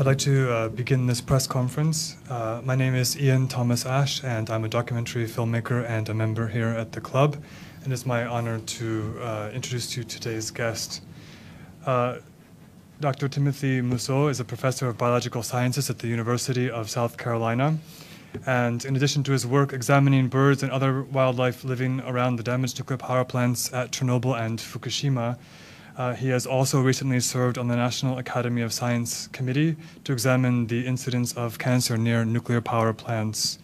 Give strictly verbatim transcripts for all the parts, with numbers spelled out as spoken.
I'd like to uh, begin this press conference. Uh, my name is Ian Thomas Ashe, and I'm a documentary filmmaker and a member here at the club. And it's my honor to uh, introduce to you today's guest. Uh, Doctor Timothy Mousseau is a professor of biological sciences at the University of South Carolina. And in addition to his work examining birds and other wildlife living around the damaged nuclear power plants at Chernobyl and Fukushima, Uh, he has also recently served on the National Academy of Science Committee to examine the incidence of cancer near nuclear power plants.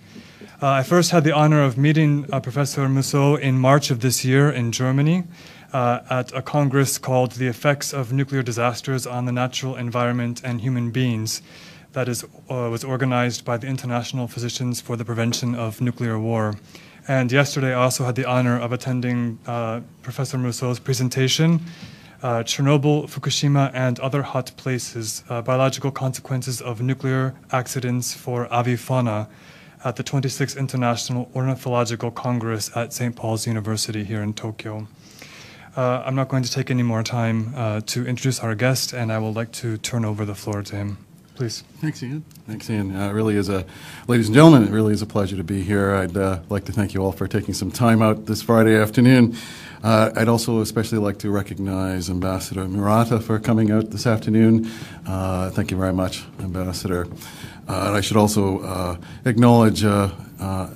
Uh, I first had the honor of meeting uh, Professor Mousseau in March of this year in Germany uh, at a congress called The Effects of Nuclear Disasters on the Natural Environment and Human Beings that is, uh, was organized by the International Physicians for the Prevention of Nuclear War. And yesterday I also had the honor of attending uh, Professor Mousseau's presentation, Uh, Chernobyl, Fukushima, and Other Hot Places, uh, Biological Consequences of Nuclear Accidents for Avifauna at the twenty-sixth International Ornithological Congress at Saint Paul's University here in Tokyo. Uh, I'm not going to take any more time uh, to introduce our guest, and I would like to turn over the floor to him. Please. Thanks, Ian. Thanks, Ian. Uh, it really is a, ladies and gentlemen, it really is a pleasure to be here. I'd uh, like to thank you all for taking some time out this Friday afternoon. Uh, I'd also especially like to recognize Ambassador Murata for coming out this afternoon. Uh, thank you very much, Ambassador. Uh, and I should also uh, acknowledge uh, uh,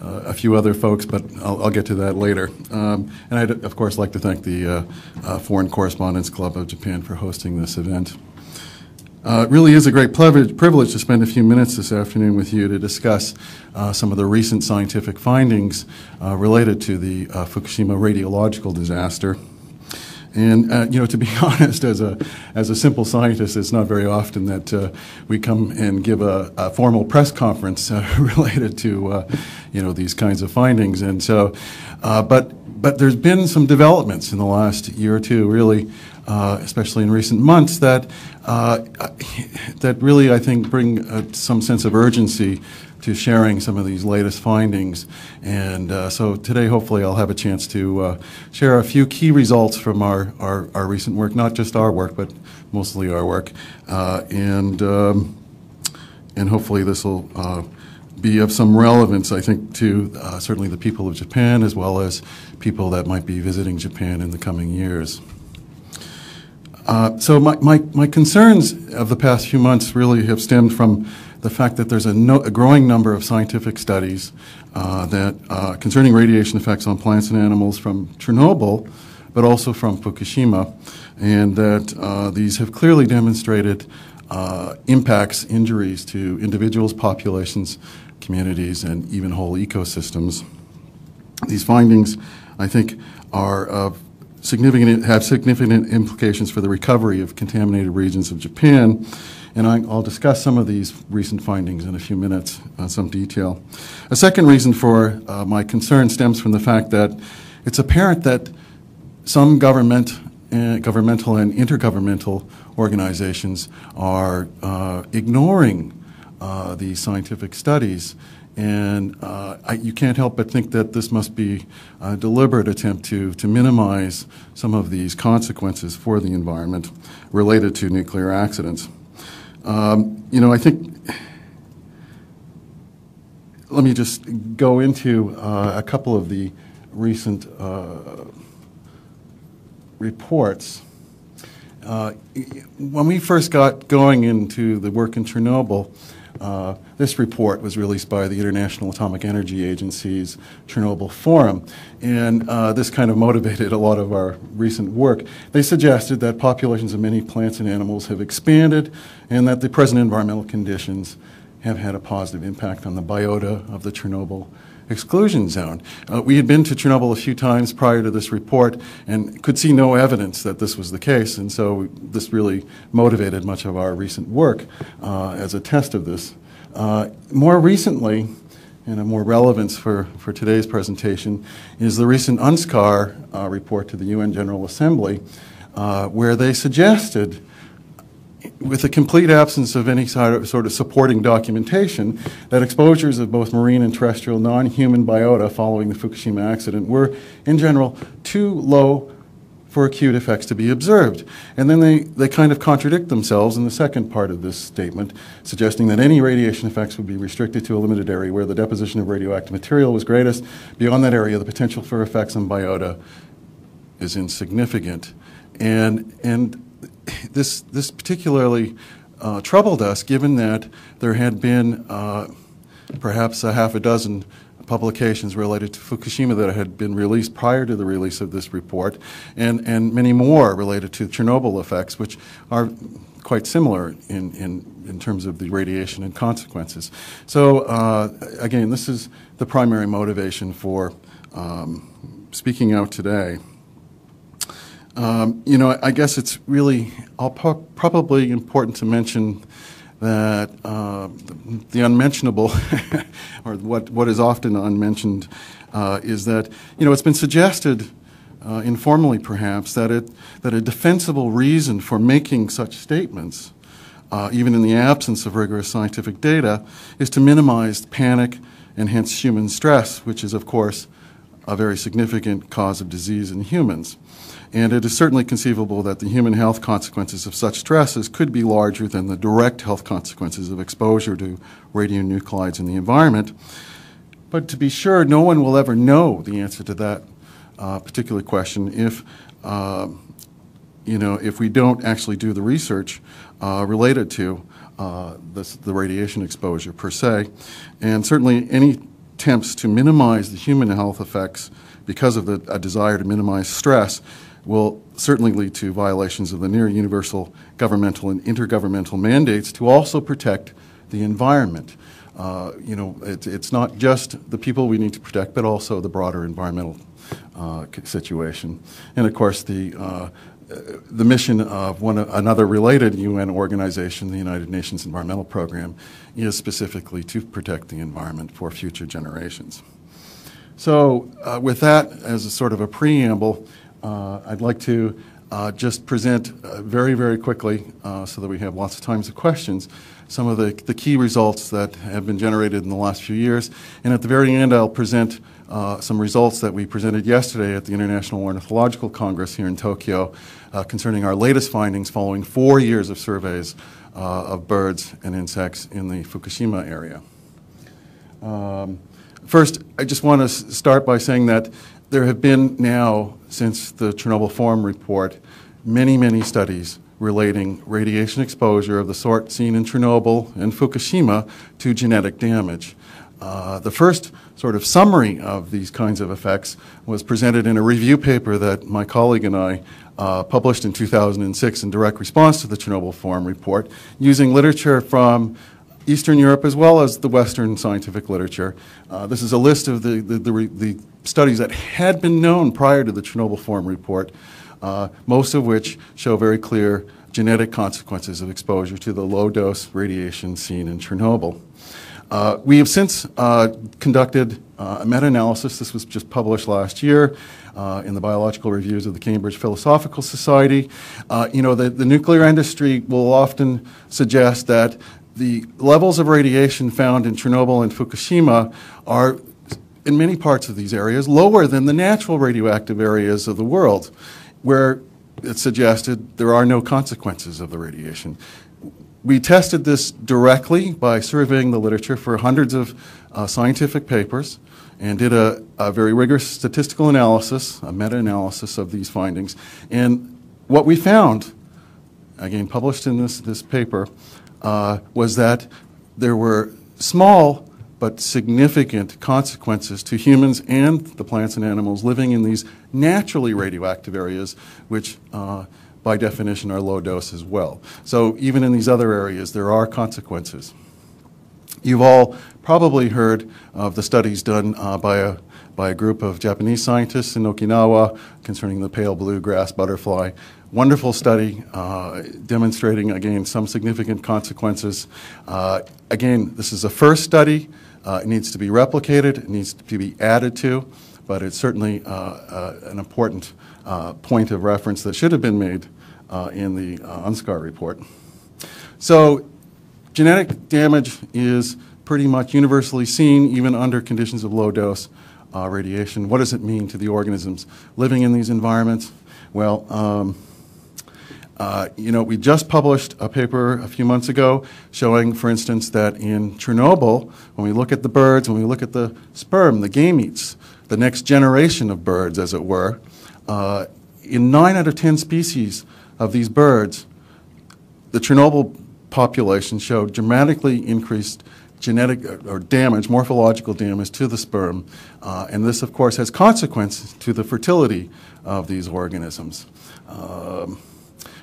Uh, a few other folks, but I'll, I'll get to that later. Um, and I'd, of course, like to thank the uh, uh, Foreign Correspondents Club of Japan for hosting this event. Uh, it really is a great privilege to spend a few minutes this afternoon with you to discuss uh, some of the recent scientific findings uh, related to the uh, Fukushima radiological disaster. And, uh, you know, to be honest, as a, as a simple scientist, it's not very often that uh, we come and give a, a formal press conference uh, related to, uh, you know, these kinds of findings. And so, uh, but, but there's been some developments in the last year or two, really, uh, especially in recent months, that, uh, that really, I think, bring uh, some sense of urgency to sharing some of these latest findings. And uh, so today, hopefully, I'll have a chance to uh, share a few key results from our, our, our recent work, not just our work, but mostly our work. Uh, and, um, and hopefully this will uh, be of some relevance, I think, to uh, certainly the people of Japan, as well as people that might be visiting Japan in the coming years. Uh, so my, my, my concerns of the past few months really have stemmed from the fact that there's a, no, a growing number of scientific studies uh, that uh, concerning radiation effects on plants and animals from Chernobyl, but also from Fukushima, and that uh, these have clearly demonstrated uh, impacts, injuries to individuals, populations, communities, and even whole ecosystems. These findings, I think, are of significant, have significant implications for the recovery of contaminated regions of Japan. And I'll discuss some of these recent findings in a few minutes in some detail. A second reason for uh, my concern stems from the fact that it's apparent that some government, uh, governmental and intergovernmental organizations are uh, ignoring uh, these scientific studies. And uh, I, you can't help but think that this must be a deliberate attempt to, to minimize some of these consequences for the environment related to nuclear accidents. Um, you know, I think, let me just go into uh, a couple of the recent uh, reports. Uh, when we first got going into the work in Chernobyl, Uh, this report was released by the International Atomic Energy Agency's Chernobyl Forum, and uh, this kind of motivated a lot of our recent work. They suggested that populations of many plants and animals have expanded and that the present environmental conditions have had a positive impact on the biota of the Chernobyl exclusion zone. Uh, we had been to Chernobyl a few times prior to this report and could see no evidence that this was the case, and so this really motivated much of our recent work uh, as a test of this. Uh, more recently, and a more relevance for, for today's presentation, is the recent UNSCEAR uh, report to the U N General Assembly, uh, where they suggested, with a complete absence of any sort of, sort of supporting documentation, that exposures of both marine and terrestrial non-human biota following the Fukushima accident were, in general, too low for acute effects to be observed. And then they, they kind of contradict themselves in the second part of this statement, suggesting that any radiation effects would be restricted to a limited area where the deposition of radioactive material was greatest. Beyond that area, the potential for effects on biota is insignificant. And, and this, this particularly uh, troubled us, given that there had been uh, perhaps a half a dozen publications related to Fukushima that had been released prior to the release of this report, and, and many more related to Chernobyl effects, which are quite similar in, in, in terms of the radiation and consequences. So uh, again, this is the primary motivation for um, speaking out today. Um, you know, I guess it's really I'll pro- probably important to mention that uh, the unmentionable, or what, what is often unmentioned, uh, is that, you know, it's been suggested, uh, informally perhaps, that, it, that a defensible reason for making such statements, uh, even in the absence of rigorous scientific data, is to minimize panic and hence human stress, which is, of course, a very significant cause of disease in humans. And it is certainly conceivable that the human health consequences of such stresses could be larger than the direct health consequences of exposure to radionuclides in the environment. But to be sure, no one will ever know the answer to that uh, particular question if, uh, you know, if we don't actually do the research uh, related to uh, this, the radiation exposure per se. And certainly any attempts to minimize the human health effects because of the, a desire to minimize stress will certainly lead to violations of the near universal governmental and intergovernmental mandates to also protect the environment. Uh, you know, it, it's not just the people we need to protect, but also the broader environmental uh, situation. And of course, the uh, the mission of one another related U N organization, the United Nations Environmental Program, is specifically to protect the environment for future generations. So, uh, with that as a sort of a preamble, Uh, I'd like to uh, just present uh, very, very quickly, uh, so that we have lots of time for questions, some of the, the key results that have been generated in the last few years. And at the very end, I'll present uh, some results that we presented yesterday at the International Ornithological Congress here in Tokyo uh, concerning our latest findings following four years of surveys uh, of birds and insects in the Fukushima area. Um, first, I just want to start by saying that there have been now, since the Chernobyl Forum report, many, many studies relating radiation exposure of the sort seen in Chernobyl and Fukushima to genetic damage. Uh, the first sort of summary of these kinds of effects was presented in a review paper that my colleague and I uh, published in two thousand six in direct response to the Chernobyl Forum report, using literature from Eastern Europe as well as the Western scientific literature. Uh, this is a list of the, the, the, re, the studies that had been known prior to the Chernobyl Forum report, uh, most of which show very clear genetic consequences of exposure to the low-dose radiation seen in Chernobyl. Uh, we have since uh, conducted uh, a meta-analysis. This was just published last year uh, in the Biological Reviews of the Cambridge Philosophical Society. Uh, you know, the, the nuclear industry will often suggest that the levels of radiation found in Chernobyl and Fukushima are, in many parts of these areas, lower than the natural radioactive areas of the world, where it's suggested there are no consequences of the radiation. We tested this directly by surveying the literature for hundreds of uh, scientific papers and did a, a very rigorous statistical analysis, a meta-analysis of these findings. And what we found, again published in this, this paper, Uh, was that there were small but significant consequences to humans and the plants and animals living in these naturally radioactive areas, which uh, by definition are low dose as well. So even in these other areas, there are consequences. You've all probably heard of the studies done uh, by a by a group of Japanese scientists in Okinawa concerning the pale blue grass butterfly. Wonderful study uh, demonstrating, again, some significant consequences. Uh, again, this is a first study. Uh, it needs to be replicated. It needs to be added to. But it's certainly uh, uh, an important uh, point of reference that should have been made uh, in the uh, UNSCEAR report. So genetic damage is pretty much universally seen, even under conditions of low dose Uh, radiation. What does it mean to the organisms living in these environments? Well, um, uh, you know, we just published a paper a few months ago showing, for instance, that in Chernobyl, when we look at the birds, when we look at the sperm, the gametes, the next generation of birds, as it were, uh, in nine out of ten species of these birds, the Chernobyl population showed dramatically increased genetic or damage, morphological damage to the sperm. Uh, and this, of course, has consequences to the fertility of these organisms. Um,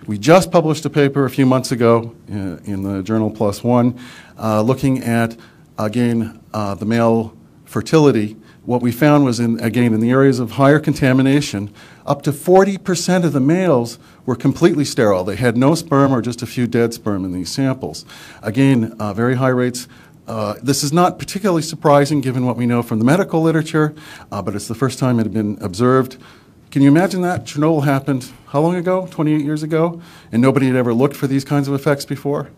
we just published a paper a few months ago in, in the journal Plus One uh, looking at, again, uh, the male fertility. What we found was, in, again, in the areas of higher contamination, up to forty percent of the males were completely sterile. They had no sperm or just a few dead sperm in these samples. Again, uh, very high rates. Uh, this is not particularly surprising given what we know from the medical literature, uh, but it's the first time it had been observed. Can you imagine that? Chernobyl happened how long ago? twenty-eight years ago? And nobody had ever looked for these kinds of effects before?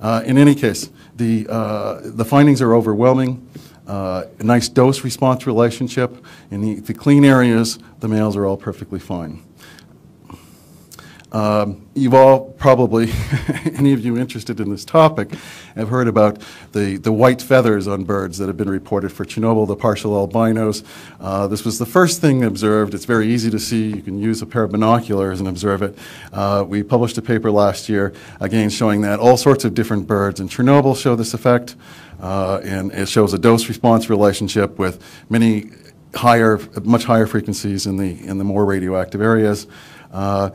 Uh, in any case, the, uh, the findings are overwhelming. Uh, a nice dose-response relationship. In the, the clean areas, the males are all perfectly fine. Um, you've all probably, any of you interested in this topic, have heard about the, the white feathers on birds that have been reported for Chernobyl, the partial albinos. Uh, this was the first thing observed. It's very easy to see. You can use a pair of binoculars and observe it. Uh, we published a paper last year, again, showing that all sorts of different birds in Chernobyl show this effect, uh, and it shows a dose-response relationship with many higher, much higher frequencies in the, in the more radioactive areas. Uh,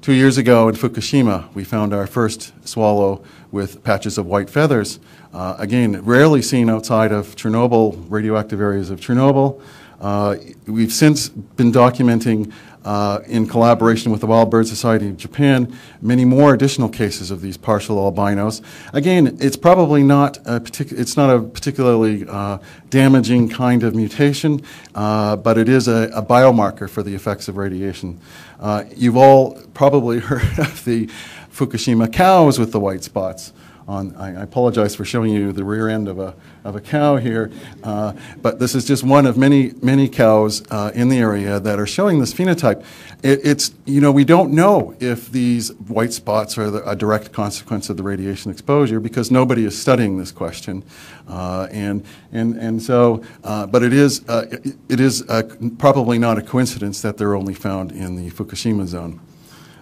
Two years ago in Fukushima, we found our first swallow with patches of white feathers. Uh, again, rarely seen outside of Chernobyl, radioactive areas of Chernobyl. Uh, we've since been documenting, uh, in collaboration with the Wild Bird Society of Japan, many more additional cases of these partial albinos. Again, it's probably not a, partic it's not a particularly uh, damaging kind of mutation, uh, but it is a, a biomarker for the effects of radiation. Uh, you've all probably heard of the Fukushima cows with the white spots. On, I apologize for showing you the rear end of a, of a cow here, uh, but this is just one of many, many cows uh, in the area that are showing this phenotype. It, it's, you know, we don't know if these white spots are the, a direct consequence of the radiation exposure because nobody is studying this question. Uh, and, and, and so, uh, but it is, uh, it, it is uh, probably not a coincidence that they're only found in the Fukushima zone.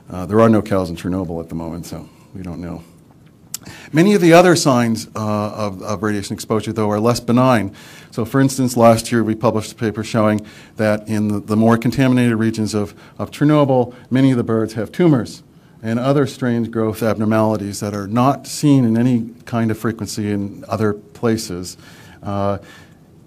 Uh, there are no cows in Chernobyl at the moment, so we don't know. Many of the other signs uh, of, of radiation exposure, though, are less benign. So, for instance, last year we published a paper showing that in the, the more contaminated regions of, of Chernobyl, many of the birds have tumors and other strange growth abnormalities that are not seen in any kind of frequency in other places. Uh,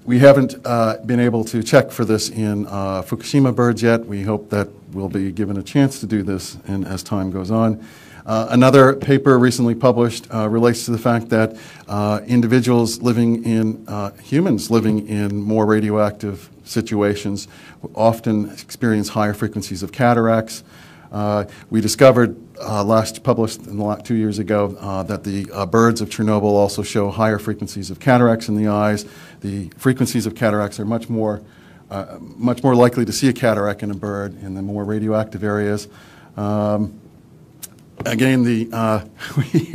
we haven't uh, been able to check for this in uh, Fukushima birds yet. We hope that we'll be given a chance to do this and as time goes on. Uh, another paper recently published uh, relates to the fact that uh, individuals living in, uh, humans living in more radioactive situations often experience higher frequencies of cataracts. Uh, we discovered uh, last, published in the last two years ago, uh, that the uh, birds of Chernobyl also show higher frequencies of cataracts in the eyes. The frequencies of cataracts are much more, uh, much more likely to see a cataract in a bird in the more radioactive areas. Um, Again, the, uh, we,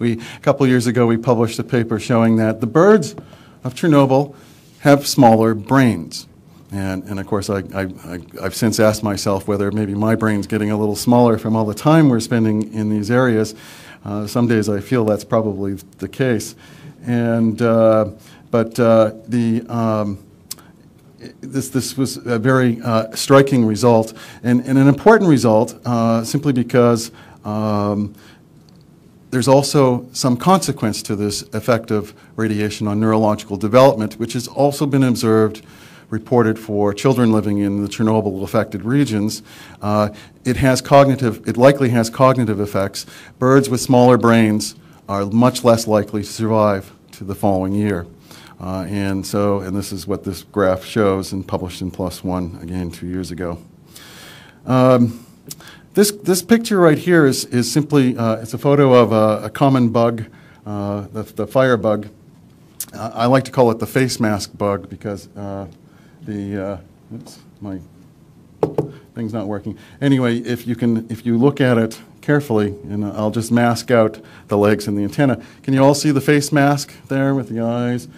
we, a couple years ago we published a paper showing that the birds of Chernobyl have smaller brains. And, and of course, I, I, I, I've since asked myself whether maybe my brain's getting a little smaller from all the time we're spending in these areas. Uh, some days I feel that's probably the case. And, uh, but uh, the... Um, This, this was a very uh, striking result, and, and an important result uh, simply because um, there's also some consequence to this effect of radiation on neurological development, which has also been observed, reported for children living in the Chernobyl-affected regions. Uh, it has cognitive, it likely has cognitive effects. Birds with smaller brains are much less likely to survive to the following year. Uh, and so, and this is what this graph shows, and published in Plus One again two years ago. Um, this this picture right here is is simply uh, it's a photo of a, a common bug, uh, the, the fire bug. Uh, I like to call it the face mask bug because uh, the uh, oops, my thing's not working. Anyway, if you can, if you look at it carefully, and I'll just mask out the legs and the antenna. Can you all see the face mask there with the eyes?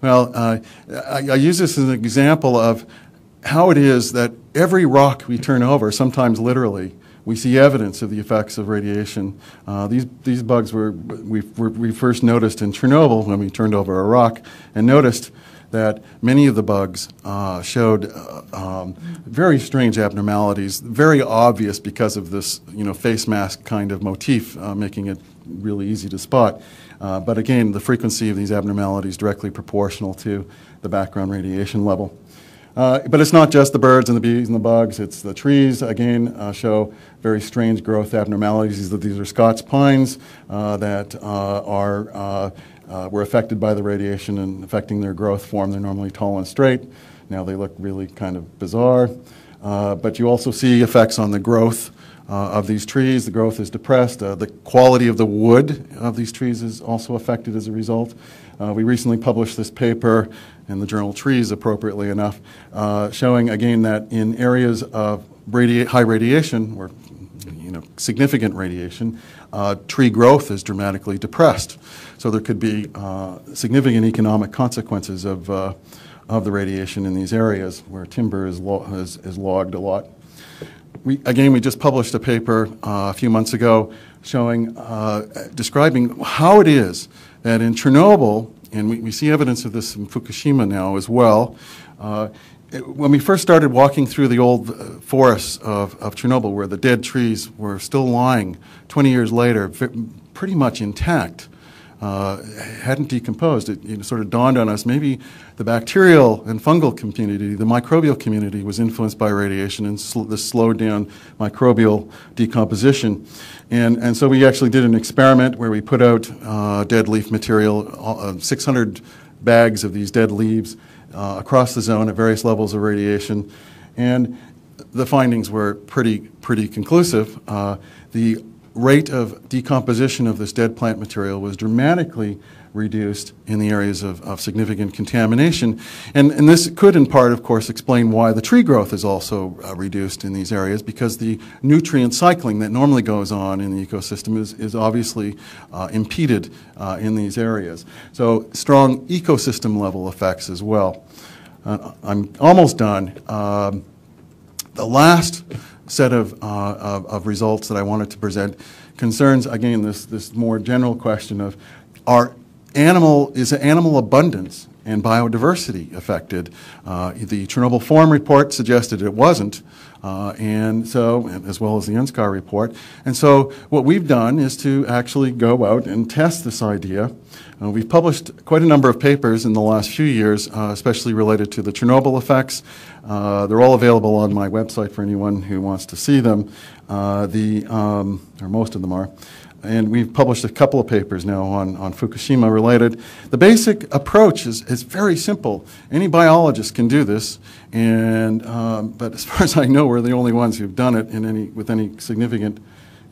Well, uh, I, I use this as an example of how it is that every rock we turn over, sometimes literally, we see evidence of the effects of radiation. Uh, these, these bugs were we, were we first noticed in Chernobyl when we turned over a rock and noticed that many of the bugs uh, showed uh, um, very strange abnormalities, very obvious because of this you know, face mask kind of motif, uh, making it really easy to spot. Uh, but again, the frequency of these abnormalities is directly proportional to the background radiation level. Uh, but it's not just the birds and the bees and the bugs, it's the trees, again, uh, show very strange growth abnormalities. These are Scots pines uh, that uh, are, uh, uh, were affected by the radiation and affecting their growth form. They're normally tall and straight. Now they look really kind of bizarre. Uh, but you also see effects on the growth uh, of these trees. The growth is depressed. Uh, the quality of the wood of these trees is also affected as a result. Uh, we recently published this paper in the journal Trees, appropriately enough, uh, showing again that in areas of radi high radiation or you know, significant radiation, uh, tree growth is dramatically depressed. So there could be uh, significant economic consequences of, uh, of the radiation in these areas where timber is, lo is, is logged a lot. We, again, we just published a paper uh, a few months ago showing, uh, describing how it is that in Chernobyl, and we, we see evidence of this in Fukushima now as well. Uh, it, when we first started walking through the old uh, forests of, of Chernobyl, where the dead trees were still lying twenty years later, pretty much intact, uh, hadn't decomposed, it, it sort of dawned on us maybe the bacterial and fungal community, the microbial community was influenced by radiation and sl this slowed down microbial decomposition. And, and so we actually did an experiment where we put out uh, dead leaf material, uh, six hundred bags of these dead leaves uh, across the zone at various levels of radiation. And the findings were pretty, pretty conclusive. Uh, the rate of decomposition of this dead plant material was dramatically reduced in the areas of, of significant contamination. And, and this could, in part, of course, explain why the tree growth is also uh, reduced in these areas, because the nutrient cycling that normally goes on in the ecosystem is, is obviously uh, impeded uh, in these areas. So strong ecosystem-level effects as well. Uh, I'm almost done. Um, the last set of, uh, of, of results that I wanted to present concerns, again, this, this more general question of are Animal, is animal abundance and biodiversity affected? Uh, the Chernobyl Forum report suggested it wasn't, uh, and so, as well as the UNSCEAR report. And so what we've done is to actually go out and test this idea. Uh, we've published quite a number of papers in the last few years, uh, especially related to the Chernobyl effects. Uh, they're all available on my website for anyone who wants to see them, uh, the, um, or most of them are. And we've published a couple of papers now on, on Fukushima related. The basic approach is, is very simple. Any biologist can do this, and, um, but as far as I know, we're the only ones who've done it in any, with any significant,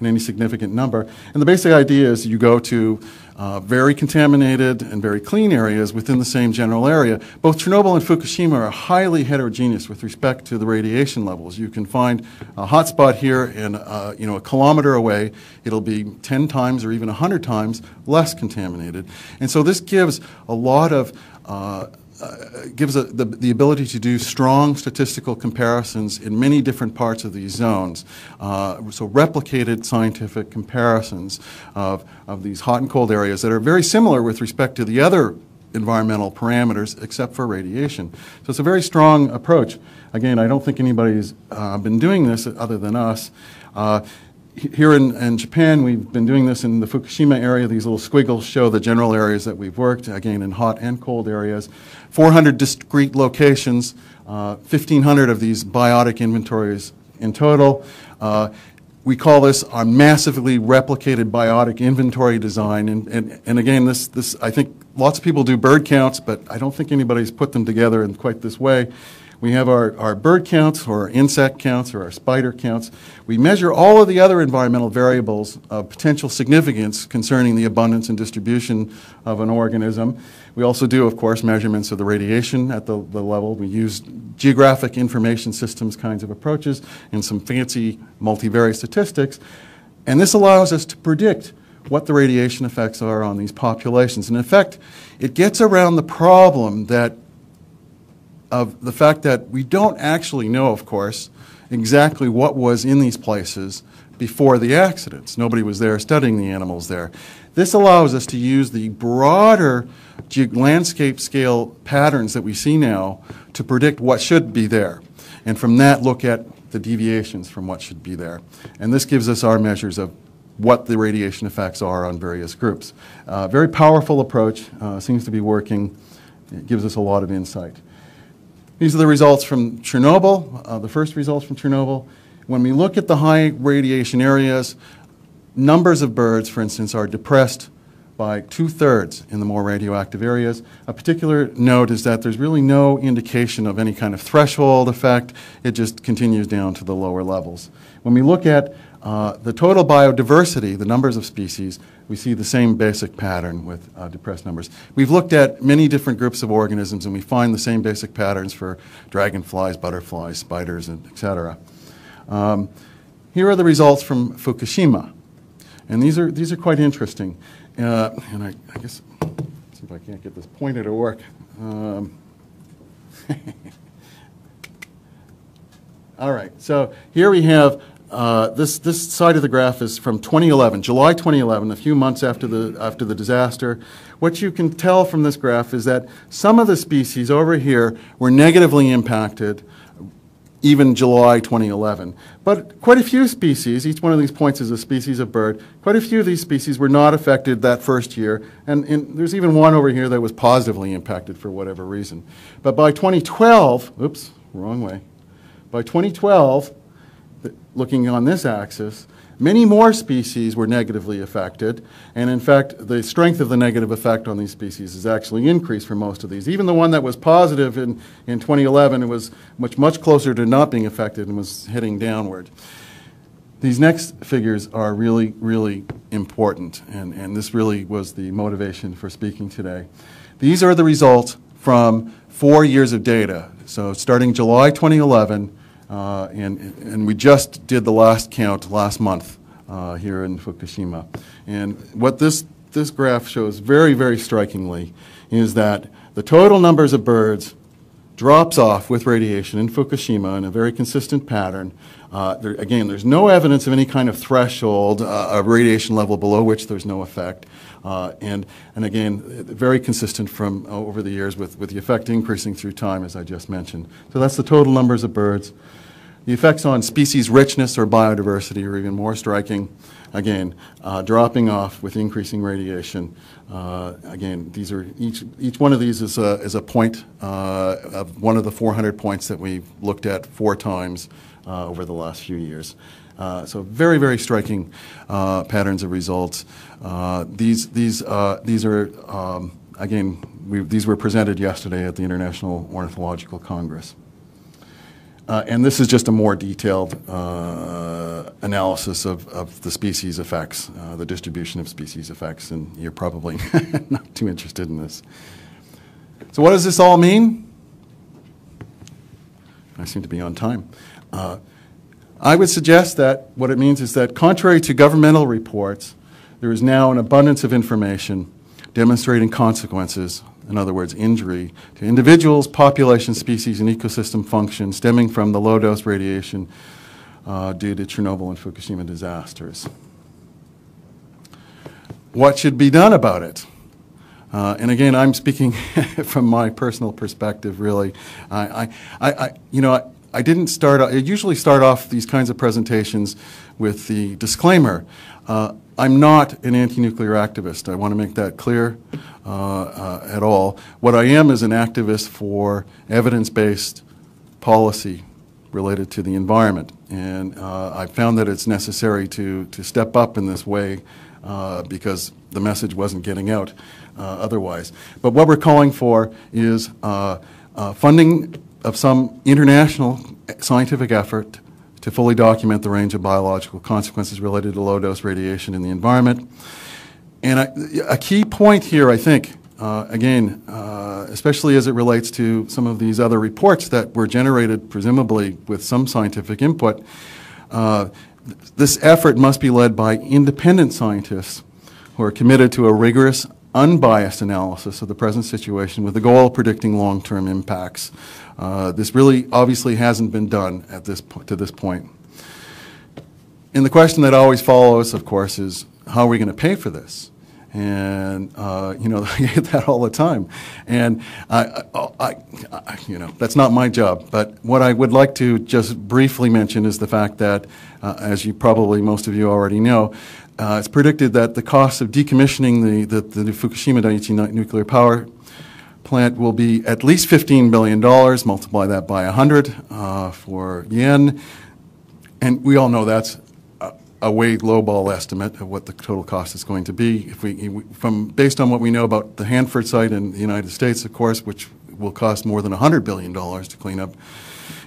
in any significant number. And the basic idea is you go to uh, very contaminated and very clean areas within the same general area. Both Chernobyl and Fukushima are highly heterogeneous with respect to the radiation levels. You can find a hotspot here and uh, you know, a kilometer away, it'll be ten times or even one hundred times less contaminated. And so this gives a lot of uh, Uh, gives a, the, the ability to do strong statistical comparisons in many different parts of these zones. Uh, so replicated scientific comparisons of, of these hot and cold areas that are very similar with respect to the other environmental parameters except for radiation. So it's a very strong approach. Again, I don't think anybody's uh, been doing this other than us. Uh, Here in, in Japan, we've been doing this in the Fukushima area. These little squiggles show the general areas that we've worked, again, in hot and cold areas. four hundred discrete locations, uh, fifteen hundred of these biotic inventories in total. Uh, we call this our massively replicated biotic inventory design. And, and, and again, this, this I think lots of people do bird counts, but I don't think anybody's put them together in quite this way. We have our, our bird counts or our insect counts or our spider counts. We measure all of the other environmental variables of potential significance concerning the abundance and distribution of an organism. We also do, of course, measurements of the radiation at the, the level. We use geographic information systems kinds of approaches and some fancy multivariate statistics. And this allows us to predict what the radiation effects are on these populations. And in fact, it gets around the problem that of the fact that we don't actually know, of course, exactly what was in these places before the accidents. Nobody was there studying the animals there. This allows us to use the broader landscape scale patterns that we see now to predict what should be there. And from that, look at the deviations from what should be there. And this gives us our measures of what the radiation effects are on various groups. Uh, very powerful approach, uh, seems to be working. It gives us a lot of insight. These are the results from Chernobyl, uh, the first results from Chernobyl. When we look at the high radiation areas, numbers of birds, for instance, are depressed by two-thirds in the more radioactive areas. A particular note is that there's really no indication of any kind of threshold effect. It just continues down to the lower levels. When we look at Uh, the total biodiversity, the numbers of species, we see the same basic pattern with uh, depressed numbers. We've looked at many different groups of organisms and we find the same basic patterns for dragonflies, butterflies, spiders, and et cetera. Um, here are the results from Fukushima. And these are, these are quite interesting. Uh, and I, I guess, see if I can't get this pointer to work. Um, all right, so here we have Uh, this, this side of the graph is from twenty eleven, July twenty eleven, a few months after the, after the disaster. What you can tell from this graph is that some of the species over here were negatively impacted even July twenty eleven. But quite a few species, each one of these points is a species of bird, quite a few of these species were not affected that first year. And, and there's even one over here that was positively impacted for whatever reason. But by twenty twelve, oops, wrong way, by twenty twelve, looking on this axis, many more species were negatively affected, and in fact, the strength of the negative effect on these species has actually increased for most of these. Even the one that was positive in, in twenty eleven, it was much, much closer to not being affected and was heading downward. These next figures are really, really important, and, and this really was the motivation for speaking today. These are the results from four years of data. So starting July twenty eleven, Uh, and, and we just did the last count last month uh, here in Fukushima. And what this, this graph shows very, very strikingly is that the total numbers of birds drops off with radiation in Fukushima in a very consistent pattern. Uh, there, again, there's no evidence of any kind of threshold, uh, a radiation level below which there's no effect. Uh, and, and again, very consistent from uh, over the years with, with the effect increasing through time, as I just mentioned. So that's the total numbers of birds. The effects on species richness or biodiversity are even more striking. Again, uh, dropping off with increasing radiation. Uh, again, these are each each one of these is a is a point uh, of one of the four hundred points that we've looked at four times uh, over the last few years. Uh, so very, very striking uh, patterns of results. Uh, these these uh, these are um, again we, these were presented yesterday at the International Ornithological Congress. Uh, and this is just a more detailed uh, analysis of, of the species effects, uh, the distribution of species effects, and you're probably not too interested in this. So what does this all mean? I seem to be on time. Uh, I would suggest that what it means is that contrary to governmental reports, there is now an abundance of information demonstrating consequences, in other words, injury to individuals, population, species, and ecosystem function stemming from the low-dose radiation uh, due to Chernobyl and Fukushima disasters. What should be done about it? Uh, and again, I'm speaking from my personal perspective, really. I, I, I you know, I, I didn't start, I usually start off these kinds of presentations with the disclaimer. Uh, I'm not an anti-nuclear activist. I want to make that clear uh, uh, at all. What I am is an activist for evidence-based policy related to the environment. And uh, I found that it's necessary to, to step up in this way uh, because the message wasn't getting out uh, otherwise. But what we're calling for is uh, uh, funding of some international scientific effort to fully document the range of biological consequences related to low-dose radiation in the environment. And a, a key point here, I think, uh, again, uh, especially as it relates to some of these other reports that were generated, presumably with some scientific input, uh, this effort must be led by independent scientists who are committed to a rigorous, unbiased analysis of the present situation with the goal of predicting long-term impacts. Uh, this really obviously hasn't been done at this po- to this point. And the question that always follows, of course, is how are we going to pay for this? And, uh, you know, I get that all the time. And, I, I, I, you know, that's not my job. But what I would like to just briefly mention is the fact that, uh, as you probably, most of you already know, Uh, it's predicted that the cost of decommissioning the, the, the Fukushima Daiichi nuclear power plant will be at least fifteen billion dollars, multiply that by one hundred uh, for yen. And we all know that's a, a way lowball estimate of what the total cost is going to be. If we, from based on what we know about the Hanford site in the United States, of course, which will cost more than one hundred billion dollars to clean up,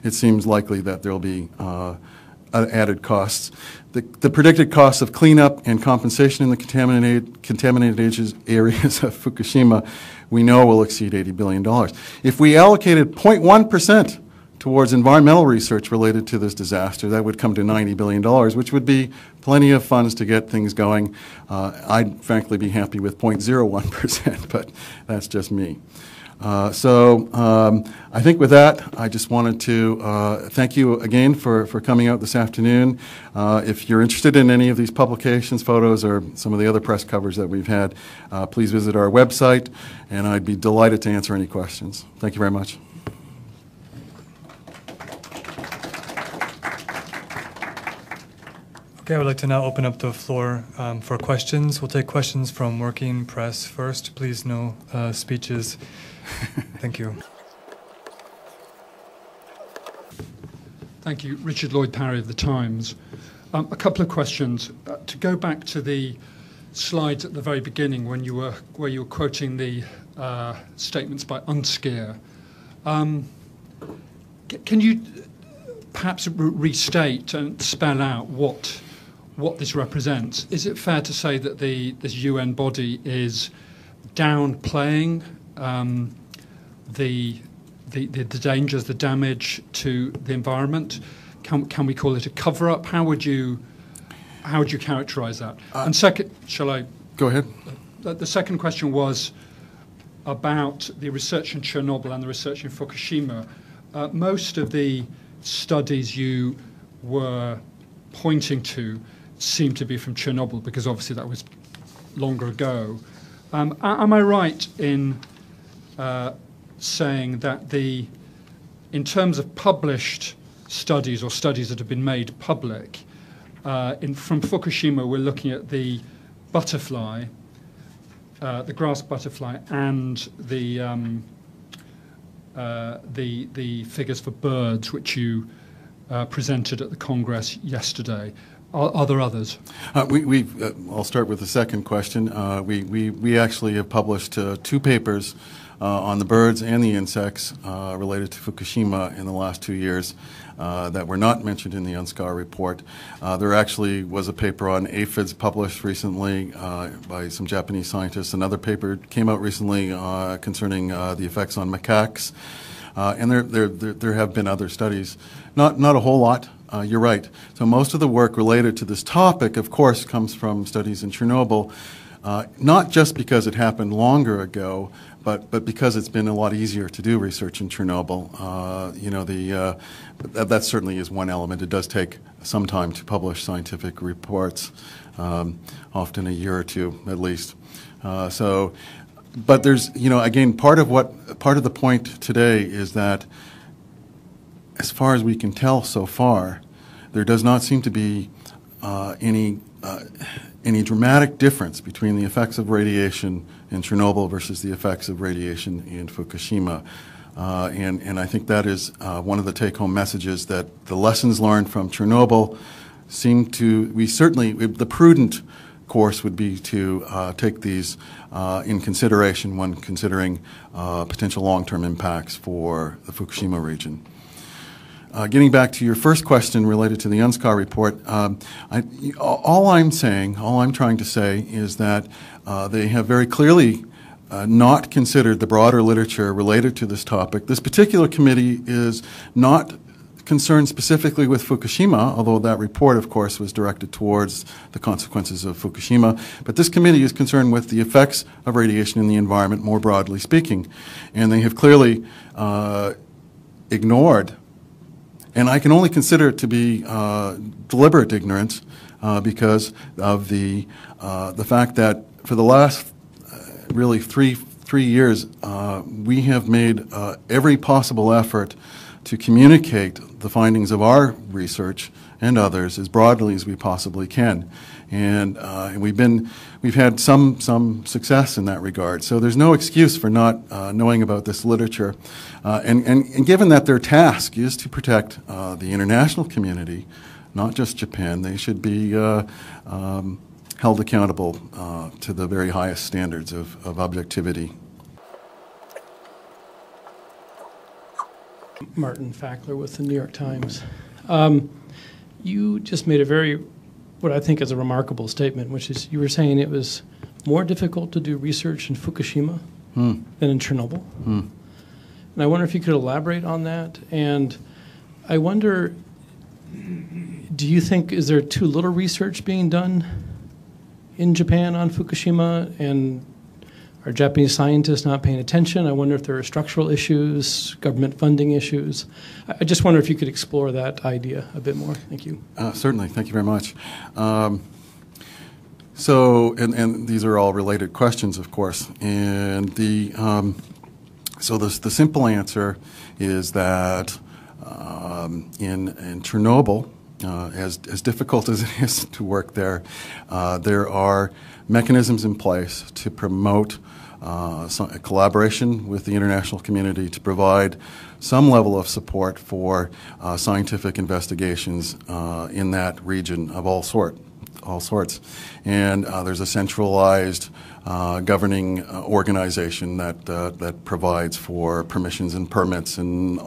it seems likely that there will be uh, added costs. The, the predicted costs of cleanup and compensation in the contaminated, contaminated areas of Fukushima we know will exceed eighty billion dollars. If we allocated zero point one percent towards environmental research related to this disaster, that would come to ninety billion dollars, which would be plenty of funds to get things going. Uh, I'd frankly be happy with zero point zero one percent, but that's just me. Uh, so um, I think with that, I just wanted to uh, thank you again for, for coming out this afternoon. Uh, if you're interested in any of these publications, photos, or some of the other press covers that we've had, uh, please visit our website, and I'd be delighted to answer any questions. Thank you very much. Okay, I would like to now open up the floor um, for questions. We'll take questions from working press first. Please, no uh, speeches. Thank you. Thank you. Richard Lloyd-Parry of The Times. Um, a couple of questions. Uh, to go back to the slides at the very beginning when you were, where you were quoting the uh, statements by UNSCEAR, um, can you perhaps re restate and spell out what, what this represents? Is it fair to say that the, this U N body is downplaying Um, the, the the dangers, the damage to the environment? Can can we call it a cover up? How would you how would you characterise that? Uh, and second, shall I go ahead? The, the second question was about the research in Chernobyl and the research in Fukushima. Uh, most of the studies you were pointing to seemed to be from Chernobyl because obviously that was longer ago. Um, am I right in Uh, saying that the, in terms of published studies or studies that have been made public, uh, in, from Fukushima we're looking at the butterfly, uh, the grass butterfly, and the um, uh, the the figures for birds, which you uh, presented at the Congress yesterday. Are, are there others? Uh, we, we've, uh, I'll start with the second question. Uh, we, we, we actually have published uh, two papers Uh, on the birds and the insects uh, related to Fukushima in the last two years uh, that were not mentioned in the UNSCEAR report. Uh, there actually was a paper on aphids published recently uh, by some Japanese scientists. Another paper came out recently uh, concerning uh, the effects on macaques. Uh, and there, there, there, there have been other studies. Not, not a whole lot. Uh, you're right. So most of the work related to this topic, of course, comes from studies in Chernobyl, uh, not just because it happened longer ago, But, but because it's been a lot easier to do research in Chernobyl, uh, you know, the, uh, that, that certainly is one element. It does take some time to publish scientific reports, um, often a year or two at least. Uh, so, but there's, you know, again, part of what, part of the point today is that as far as we can tell so far, there does not seem to be uh, any Uh, any dramatic difference between the effects of radiation in Chernobyl versus the effects of radiation in Fukushima. Uh, and, and I think that is uh, one of the take-home messages, that the lessons learned from Chernobyl seem to, we certainly, the prudent course would be to uh, take these uh, in consideration when considering uh, potential long-term impacts for the Fukushima region. Uh, getting back to your first question related to the UNSCEAR report, um, I, all I'm saying, all I'm trying to say is that uh, they have very clearly Uh, not considered the broader literature related to this topic. This particular committee is not concerned specifically with Fukushima, although that report, of course, was directed towards the consequences of Fukushima. But this committee is concerned with the effects of radiation in the environment, more broadly speaking. And they have clearly uh, ignored, and I can only consider it to be uh, deliberate ignorance uh, because of the, uh, the fact that for the last really three, three years, uh, we have made uh, every possible effort to communicate the findings of our research and others as broadly as we possibly can. And uh, we've been, we've had some, some success in that regard. So there's no excuse for not uh, knowing about this literature. Uh, and, and, and given that their task is to protect uh, the international community, not just Japan, they should be uh, um, held accountable uh, to the very highest standards of, of objectivity. Martin Fackler with the New York Times. Um, you just made a very, what I think is a remarkable statement, which is you were saying it was more difficult to do research in Fukushima hmm. than in Chernobyl. Hmm. And I wonder if you could elaborate on that. And I wonder, do you think, is there too little research being done in Japan on Fukushima, and are Japanese scientists not paying attention? I wonder if there are structural issues, government funding issues. I just wonder if you could explore that idea a bit more. Thank you. Uh, certainly. Thank you very much. Um, so, and, and these are all related questions, of course. And the um, so the the simple answer is that um, in in Chernobyl, Uh, as, as difficult as it is to work there, uh, there are mechanisms in place to promote uh, some, a collaboration with the international community to provide some level of support for uh, scientific investigations uh, in that region of all sort, all sorts. And uh, there's a centralized uh, governing uh, organization that, uh, that provides for permissions and permits and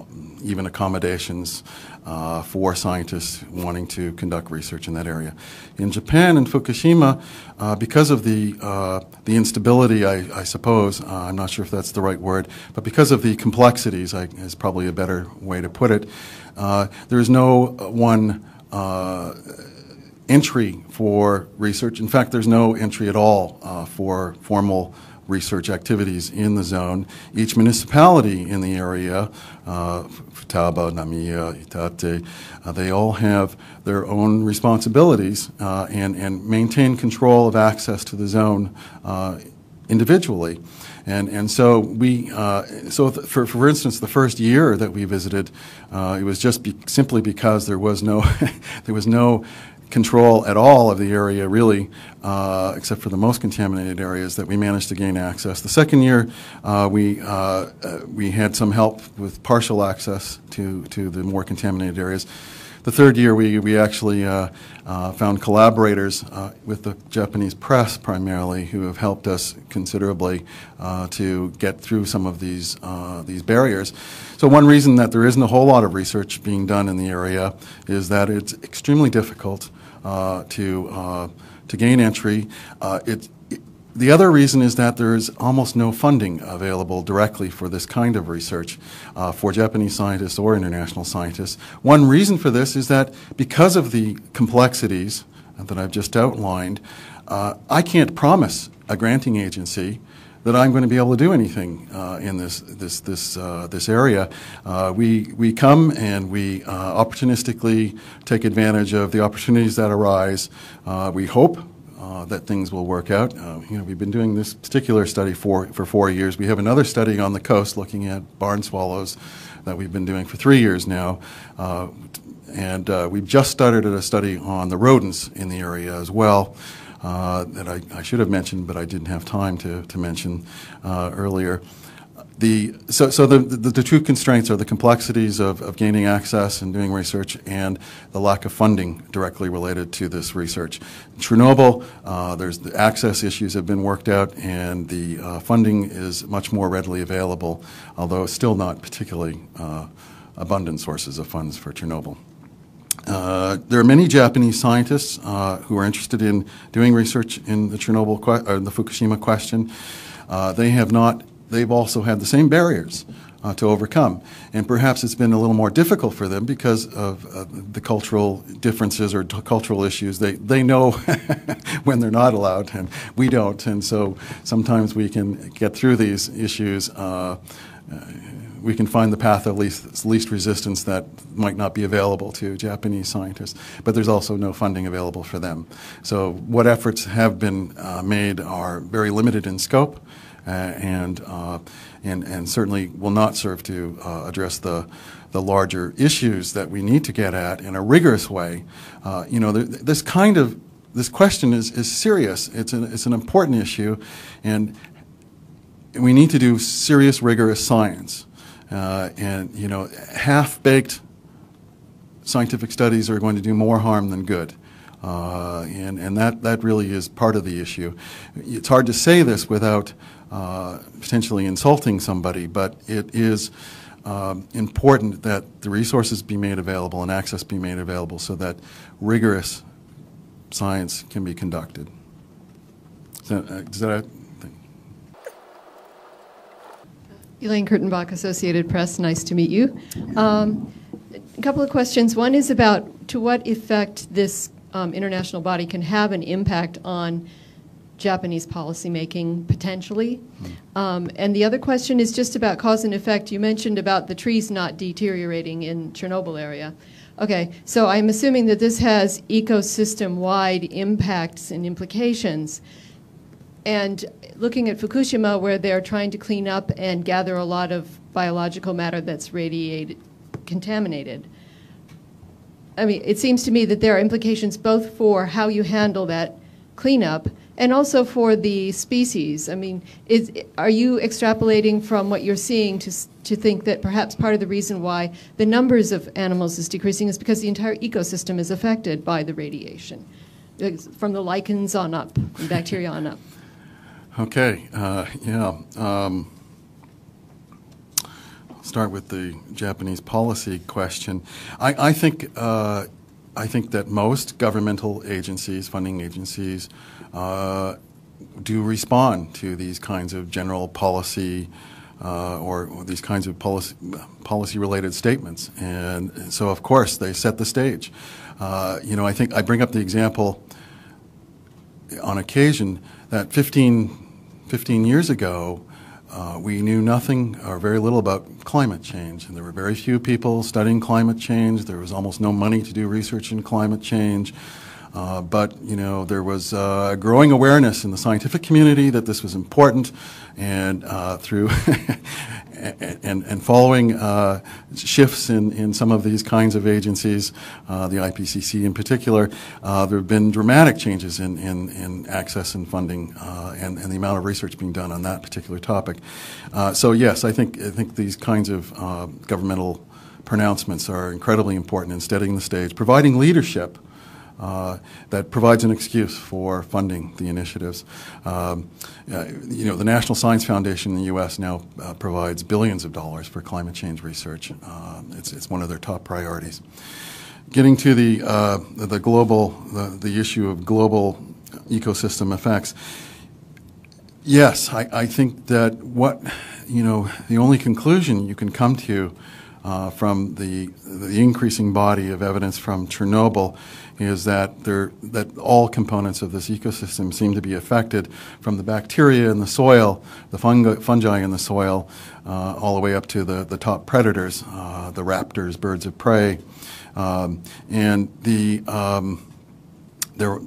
even accommodations uh, for scientists wanting to conduct research in that area. In Japan and Fukushima, uh, because of the, uh, the instability, I, I suppose, uh, I'm not sure if that's the right word, but because of the complexities I, is probably a better way to put it, uh, there is no one uh, entry for research. In fact, there's no entry at all uh, for formal research activities in the zone. Each municipality in the area, uh, Futaba, Namiya, Itate, uh, they all have their own responsibilities uh, and, and maintain control of access to the zone uh, individually. And, and so we, uh, so for, for instance, the first year that we visited, uh, it was just be simply because there was no, there was no control at all of the area, really, uh, except for the most contaminated areas that we managed to gain access. The second year, uh, we uh, uh, we had some help with partial access to to the more contaminated areas. The third year, we we actually uh, uh, found collaborators uh, with the Japanese press primarily, who have helped us considerably uh, to get through some of these uh, these barriers. So one reason that there isn't a whole lot of research being done in the area is that it's extremely difficult Uh, to uh, to gain entry. Uh, it, it, the other reason is that there is almost no funding available directly for this kind of research uh, for Japanese scientists or international scientists. One reason for this is that because of the complexities that I've just outlined, uh, I can't promise a granting agency that I'm going to be able to do anything uh, in this this this uh, this area. Uh, we we come and we uh, opportunistically take advantage of the opportunities that arise. Uh, we hope uh, that things will work out. Uh, you know, we've been doing this particular study for for four years. We have another study on the coast looking at barn swallows that we've been doing for three years now. Uh, and uh, we've just started a study on the rodents in the area as well. Uh, that I, I should have mentioned, but I didn't have time to, to mention uh, earlier. The, so so the, the, the two constraints are the complexities of, of gaining access and doing research and the lack of funding directly related to this research. In Chernobyl, uh, there's the access issues have been worked out, and the uh, funding is much more readily available, although it's still not particularly uh, abundant sources of funds for Chernobyl. Uh, there are many Japanese scientists uh, who are interested in doing research in the Chernobyl que- or the Fukushima question. Uh, they have not They've also had the same barriers uh, to overcome. And perhaps it's been a little more difficult for them because of uh, the cultural differences or cultural issues. They, they know when they're not allowed and we don't. And so sometimes we can get through these issues. Uh, we can find the path of least, least resistance that might not be available to Japanese scientists. But there's also no funding available for them. So what efforts have been uh, made are very limited in scope. Uh, and, uh, and, and certainly will not serve to uh, address the, the larger issues that we need to get at in a rigorous way. Uh, you know, th this kind of, this question is, is serious. It's an, it's an important issue, and we need to do serious, rigorous science. Uh, and, you know, half-baked scientific studies are going to do more harm than good. Uh, and and that, that really is part of the issue. It's hard to say this without Uh, potentially insulting somebody, but it is um, important that the resources be made available and access be made available so that rigorous science can be conducted. Is that, uh, is that a thing? Elaine Kurtenbach, Associated Press. Nice to meet you. Um, a couple of questions. One is about to what effect this um, international body can have an impact on Japanese policymaking, potentially. Um, and the other question is just about cause and effect. You mentioned about the trees not deteriorating in Chernobyl area. Okay, so I'm assuming that this has ecosystem-wide impacts and implications. And looking at Fukushima, where they're trying to clean up and gather a lot of biological matter that's radiated, contaminated. I mean, it seems to me that there are implications both for how you handle that cleanup and also for the species. I mean, is, are you extrapolating from what you're seeing to, to think that perhaps part of the reason why the numbers of animals is decreasing is because the entire ecosystem is affected by the radiation, from the lichens on up, and bacteria on up? Okay, uh, yeah. Um, I'll start with the Japanese policy question. I, I think uh, I think that most governmental agencies, funding agencies, Uh, do respond to these kinds of general policy uh, or, or these kinds of policy, policy-related statements. And so, of course, they set the stage. Uh, you know, I think I bring up the example on occasion that fifteen, fifteen years ago, uh, we knew nothing or very little about climate change. And there were very few people studying climate change. There was almost no money to do research in climate change. Uh, but, you know, there was uh, growing awareness in the scientific community that this was important, and uh, through and, and following uh, shifts in, in some of these kinds of agencies, uh, the I P C C in particular, uh, there have been dramatic changes in, in, in access and funding uh, and, and the amount of research being done on that particular topic. Uh, so, yes, I think, I think these kinds of uh, governmental pronouncements are incredibly important in setting the stage, providing leadership Uh, that provides an excuse for funding the initiatives. Um, uh, you know, the National Science Foundation in the U S now uh, provides billions of dollars for climate change research. Uh, it's, it's one of their top priorities. Getting to the, uh, the global, the, the issue of global ecosystem effects, yes, I, I think that what, you know, the only conclusion you can come to Uh, from the, the increasing body of evidence from Chernobyl is that there, that all components of this ecosystem seem to be affected, from the bacteria in the soil, the fungi, fungi in the soil, uh, all the way up to the, the top predators, uh, the raptors, birds of prey. Um, and the, um,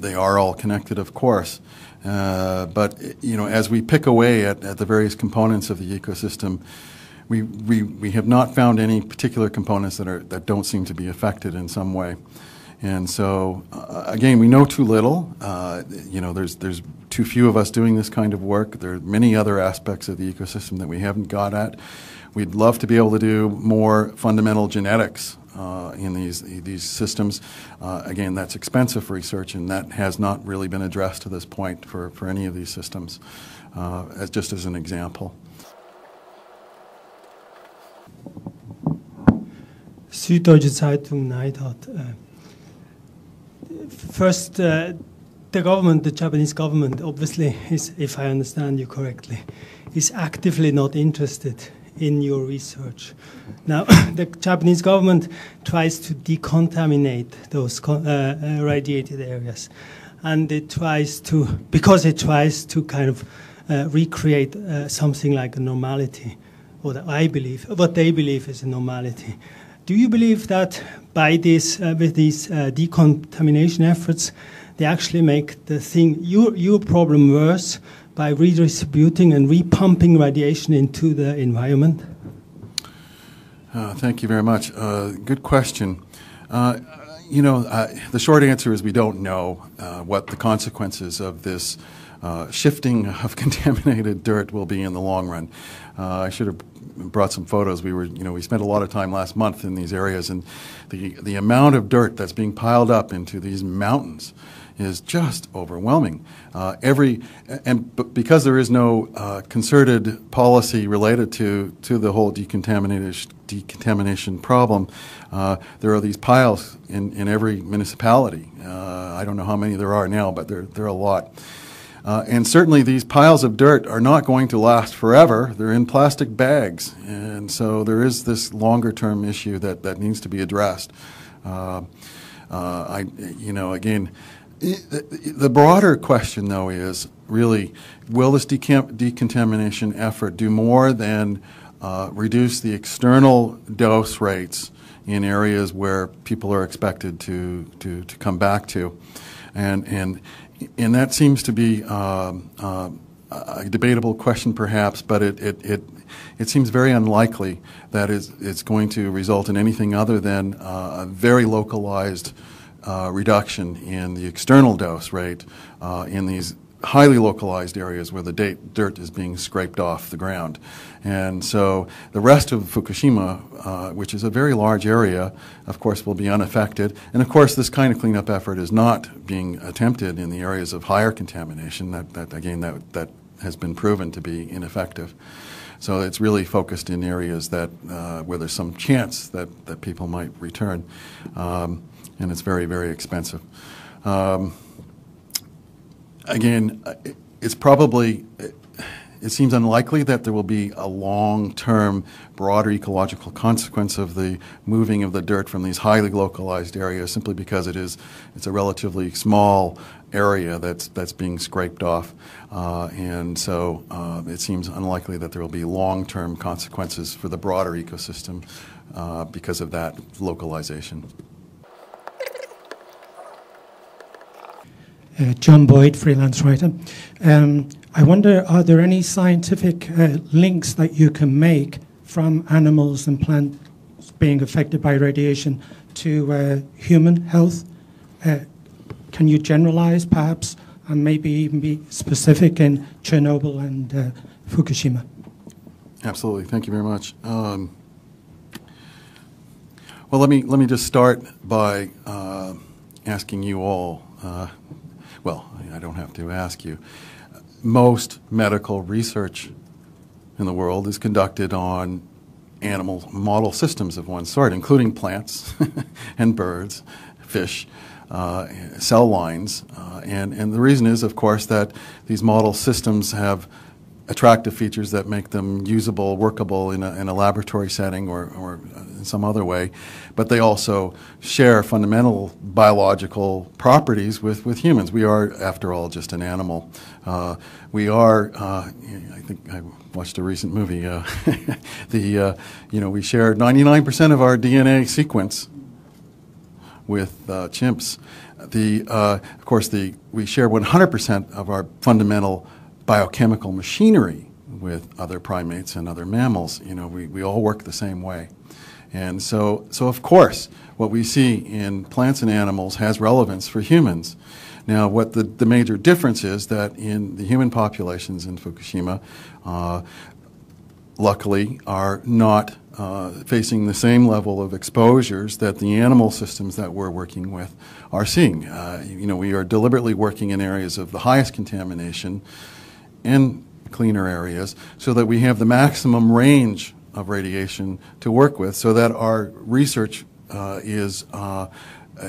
they are all connected, of course. Uh, but, you know, as we pick away at, at the various components of the ecosystem, We, we, we have not found any particular components that, are, that don't seem to be affected in some way. And so, uh, again, we know too little. Uh, you know, there's, there's too few of us doing this kind of work. There are many other aspects of the ecosystem that we haven't got at. We'd love to be able to do more fundamental genetics uh, in these, these systems. Uh, again, that's expensive research, and that has not really been addressed to this point for, for any of these systems, uh, as just as an example. Süddeutsche Zeitung, Neidhardt. First, uh, the government, the Japanese government, obviously, is, if I understand you correctly, is actively not interested in your research. Now, the Japanese government tries to decontaminate those uh, radiated areas, and it tries to, because it tries to kind of uh, recreate uh, something like a normality, or that I believe, what they believe is a normality. Do you believe that by this, uh, with these uh, decontamination efforts, they actually make the thing, your, your problem worse by redistributing and repumping radiation into the environment? Uh, thank you very much. Uh, good question. Uh, you know, uh, the short answer is we don't know uh, what the consequences of this uh, shifting of contaminated dirt will be in the long run. Uh, I should have brought some photos. We were, you know, we spent a lot of time last month in these areas, and the the amount of dirt that's being piled up into these mountains is just overwhelming. Uh, every and b because there is no uh, concerted policy related to to the whole decontamination decontamination problem, uh, there are these piles in in every municipality. Uh, I don't know how many there are now, but there there are a lot. Uh, and certainly these piles of dirt are not going to last forever. They're in plastic bags. And so there is this longer-term issue that, that needs to be addressed. Uh, uh, I, you know, again, it, the broader question, though, is really, will this decontamination effort do more than uh, reduce the external dose rates in areas where people are expected to, to, to come back to? And, and And that seems to be um, uh, a debatable question, perhaps, but it, it, it, it seems very unlikely that it's, it's going to result in anything other than uh, a very localized uh, reduction in the external dose rate uh, in these highly localized areas where the dirt is being scraped off the ground. And so the rest of Fukushima, uh, which is a very large area, of course, will be unaffected. And of course, this kind of cleanup effort is not being attempted in the areas of higher contamination. That, that again, that, that has been proven to be ineffective. So it's really focused in areas that, uh, where there's some chance that, that people might return. Um, and it's very, very expensive. Um, Again, it's probably, it seems unlikely that there will be a long-term, broader ecological consequence of the moving of the dirt from these highly localized areas, simply because it is, it's a relatively small area that's, that's being scraped off. Uh, and so uh, it seems unlikely that there will be long-term consequences for the broader ecosystem uh, because of that localization. Uh, John Boyd, freelance writer. Um, I wonder, are there any scientific uh, links that you can make from animals and plants being affected by radiation to uh, human health? Uh, can you generalize, perhaps, and maybe even be specific in Chernobyl and uh, Fukushima? Absolutely. Thank you very much. Um, well, let me, let me just start by uh, asking you all, uh, well, I don't have to ask you. Most medical research in the world is conducted on animal model systems of one sort, including plants and birds, fish, uh, cell lines. Uh, and, and the reason is, of course, that these model systems have attractive features that make them usable, workable in a, in a laboratory setting or, or in some other way, but they also share fundamental biological properties with, with humans. We are, after all, just an animal. Uh, we are, uh, I think I watched a recent movie, uh, the, uh, you know, we share ninety-nine percent of our D N A sequence with uh, chimps. The, uh, of course, the, we share one hundred percent of our fundamental biochemical machinery with other primates and other mammals. You know, we, we all work the same way. And so, so of course, what we see in plants and animals has relevance for humans. Now, what the, the major difference is that in the human populations in Fukushima, uh, luckily, are not uh, facing the same level of exposures that the animal systems that we're working with are seeing. Uh, you know, we are deliberately working in areas of the highest contamination and cleaner areas so that we have the maximum range of radiation to work with, so that our research uh, is uh,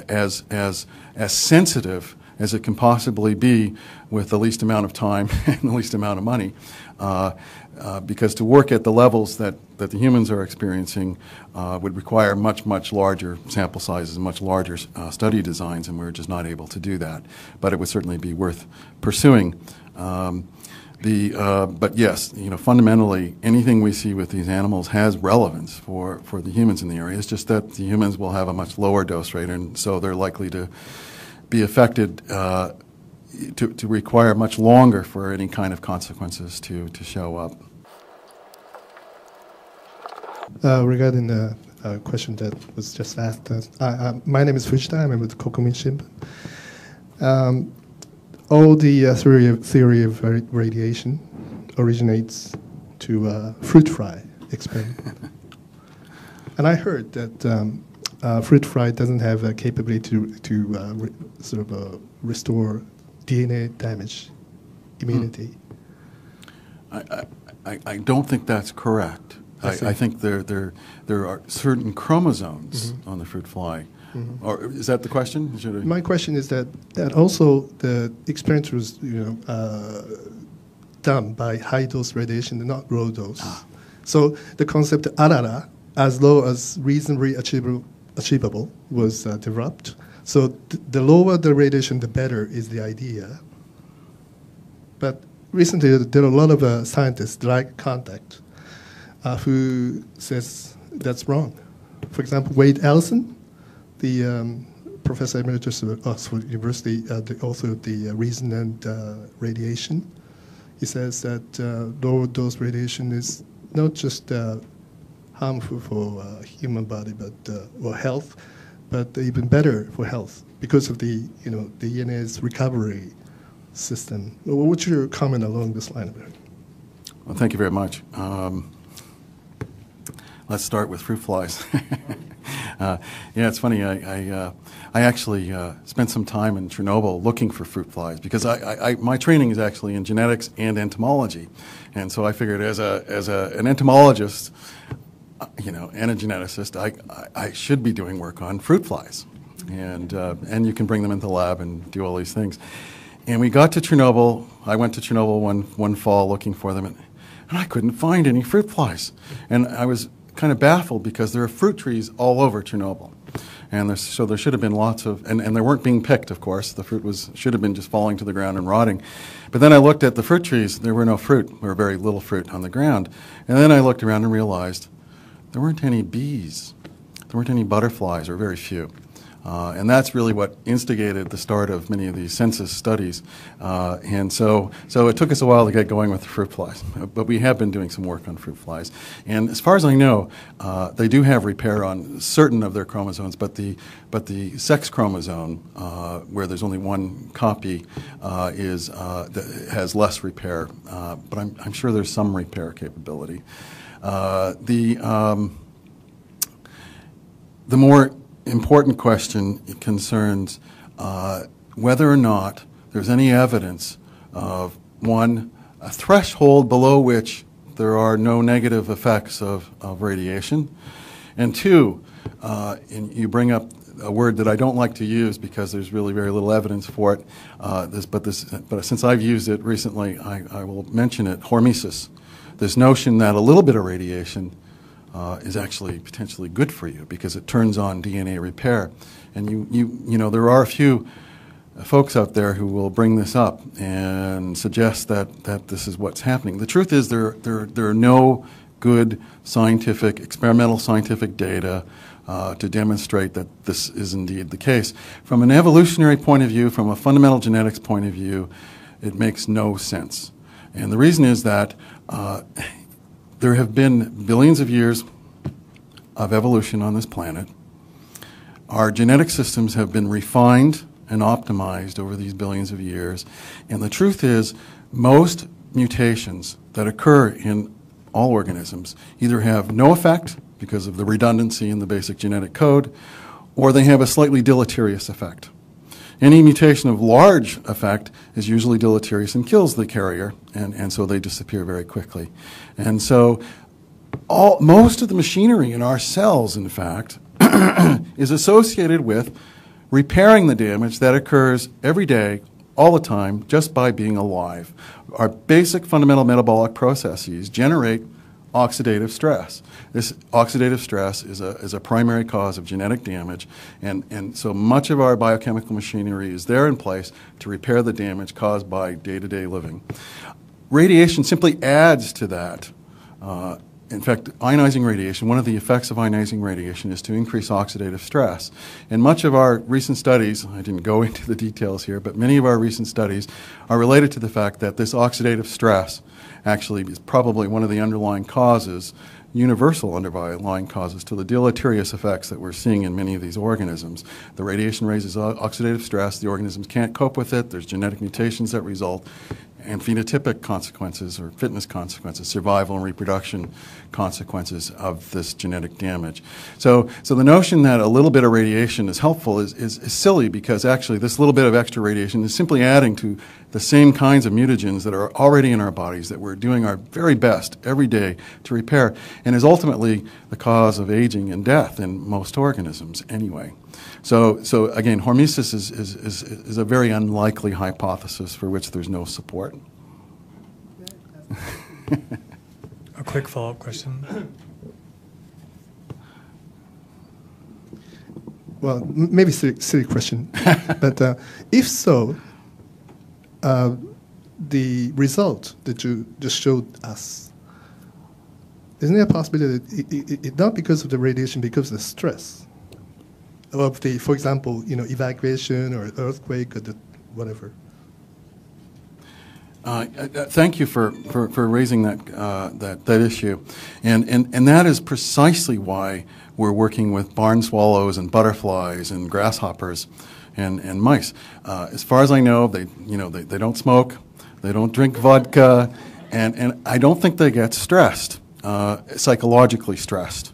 as, as, as sensitive as it can possibly be with the least amount of time and the least amount of money. Uh, uh, because to work at the levels that, that the humans are experiencing uh, would require much, much larger sample sizes and much larger uh, study designs, and we were just not able to do that. But it would certainly be worth pursuing. Um, the, uh, but yes, you know, fundamentally, anything we see with these animals has relevance for, for the humans in the area. It's just that the humans will have a much lower dose rate, and so they're likely to be affected, uh, to, to require much longer for any kind of consequences to, to show up. Uh, regarding the uh, question that was just asked, uh, I, uh, my name is Fujita, I'm with Kokumin Shimbun. Um, all the uh, theory, of, theory of radiation originates to uh, fruit fry experiment. And I heard that um, Uh, fruit fry doesn't have a capability to, to uh, re sort of uh, restore D N A damage immunity. Mm. I, I, I don't think that's correct. I, I, I think there, there, there are certain chromosomes mm-hmm. on the fruit fly. Mm-hmm. Or is that the question? Should I? My question is that, that also the experiment was you know, uh, done by high-dose radiation and not low-dose. Ah. So the concept arara, as low as reasonably achievable, achievable was uh, developed. So th the lower the radiation, the better is the idea. But recently, there are a lot of uh, scientists like contact uh, who says that's wrong. For example, Wade Allison, the um, professor emeritus of Oxford University, uh, the author of the uh, Reason and uh, Radiation, he says that uh, lower dose radiation is not just uh, harmful for uh, human body, but uh, or health, but even better for health because of the you know the D N A's recovery system. What's your comment along this line of it? Well, thank you very much. Um, let's start with fruit flies. uh, yeah, it's funny. I I, uh, I actually uh, spent some time in Chernobyl looking for fruit flies because I, I, I my training is actually in genetics and entomology, and so I figured as a as a, an entomologist, you know, and a geneticist, I, I, I should be doing work on fruit flies. And, uh, and you can bring them into the lab and do all these things. And we got to Chernobyl. I went to Chernobyl one, one fall looking for them, and, and I couldn't find any fruit flies. And I was kind of baffled because there are fruit trees all over Chernobyl. And there's, so there should have been lots of, and, and they weren't being picked, of course. The fruit was should have been just falling to the ground and rotting. But then I looked at the fruit trees. There were no fruit. There were very little fruit on the ground. And then I looked around and realized there weren't any bees, there weren't any butterflies, or very few. Uh, and that's really what instigated the start of many of these census studies. Uh, and so, so it took us a while to get going with the fruit flies, but we have been doing some work on fruit flies. And as far as I know, uh, they do have repair on certain of their chromosomes, but the, but the sex chromosome, uh, where there's only one copy, uh, is, uh, that has less repair. Uh, but I'm, I'm sure there's some repair capability. Uh, the, um, the more important question concerns uh, whether or not there's any evidence of, one, a threshold below which there are no negative effects of, of radiation, and two, uh, and you bring up a word that I don't like to use because there's really very little evidence for it, uh, this, but, this, but since I've used it recently, I, I will mention it, hormesis. This notion that a little bit of radiation uh, is actually potentially good for you because it turns on D N A repair. And you, you, you know, there are a few folks out there who will bring this up and suggest that, that this is what's happening. The truth is there, there, there are no good scientific, experimental scientific data uh, to demonstrate that this is indeed the case. From an evolutionary point of view, from a fundamental genetics point of view, it makes no sense. And the reason is that uh, there have been billions of years of evolution on this planet. Our genetic systems have been refined and optimized over these billions of years. And the truth is, most mutations that occur in all organisms either have no effect because of the redundancy in the basic genetic code, or they have a slightly deleterious effect. Any mutation of large effect is usually deleterious and kills the carrier, and, and so they disappear very quickly. And so all, most of the machinery in our cells, in fact, is associated with repairing the damage that occurs every day, all the time, just by being alive. Our basic fundamental metabolic processes generate oxidative stress. This oxidative stress is a, is a primary cause of genetic damage, and, and so much of our biochemical machinery is there in place to repair the damage caused by day-to-day living. Radiation simply adds to that. Uh, In fact, ionizing radiation, one of the effects of ionizing radiation is to increase oxidative stress. And much of our recent studies, I didn't go into the details here, but many of our recent studies are related to the fact that this oxidative stress actually is probably one of the underlying causes, universal underlying causes, to the deleterious effects that we're seeing in many of these organisms. The radiation raises oxidative stress, the organisms can't cope with it, there's genetic mutations that result, and phenotypic consequences or fitness consequences, survival and reproduction consequences of this genetic damage. So, so the notion that a little bit of radiation is helpful is, is, is silly, because actually this little bit of extra radiation is simply adding to the same kinds of mutagens that are already in our bodies that we're doing our very best every day to repair, and is ultimately the cause of aging and death in most organisms anyway. So, so again, hormesis is, is, is, is a very unlikely hypothesis for which there's no support. A quick follow-up question. Well, maybe silly, silly question, but uh, if so, uh, the result that you just showed us, isn't there a possibility that it, it, it, not because of the radiation, because of the stress of the, for example, you know, evacuation or earthquake or the whatever? Uh, thank you for, for, for raising that, uh, that, that issue. And, and, and that is precisely why we're working with barn swallows and butterflies and grasshoppers and, and mice. Uh, as far as I know, they, you know, they, they don't smoke, they don't drink vodka, and, and I don't think they get stressed, uh, psychologically stressed.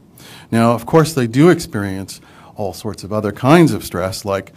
Now, of course, they do experience all sorts of other kinds of stress, like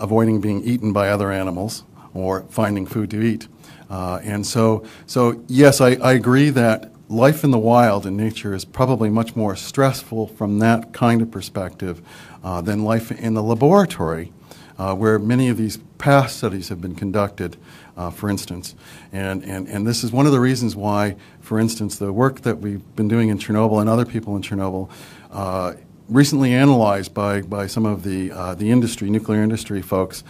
avoiding being eaten by other animals or finding food to eat. Uh, and so, so yes, I, I agree that life in the wild in nature is probably much more stressful from that kind of perspective uh, than life in the laboratory, uh, where many of these past studies have been conducted, uh, for instance. And, and, and this is one of the reasons why, for instance, the work that we've been doing in Chernobyl and other people in Chernobyl, uh, recently analyzed by, by some of the, uh, the industry, nuclear industry folks,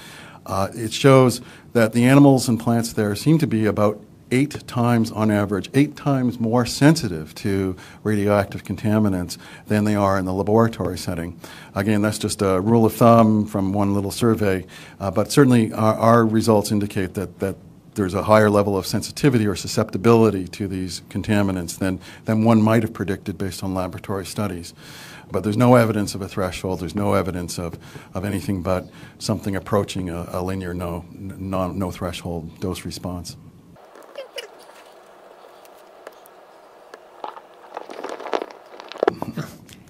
Uh, it shows that the animals and plants there seem to be about eight times, on average, eight times more sensitive to radioactive contaminants than they are in the laboratory setting. Again, that's just a rule of thumb from one little survey, uh, but certainly our, our results indicate that, that there's a higher level of sensitivity or susceptibility to these contaminants than, than one might have predicted based on laboratory studies. But there's no evidence of a threshold. There's no evidence of, of anything but something approaching a, a linear no, no, no threshold dose response.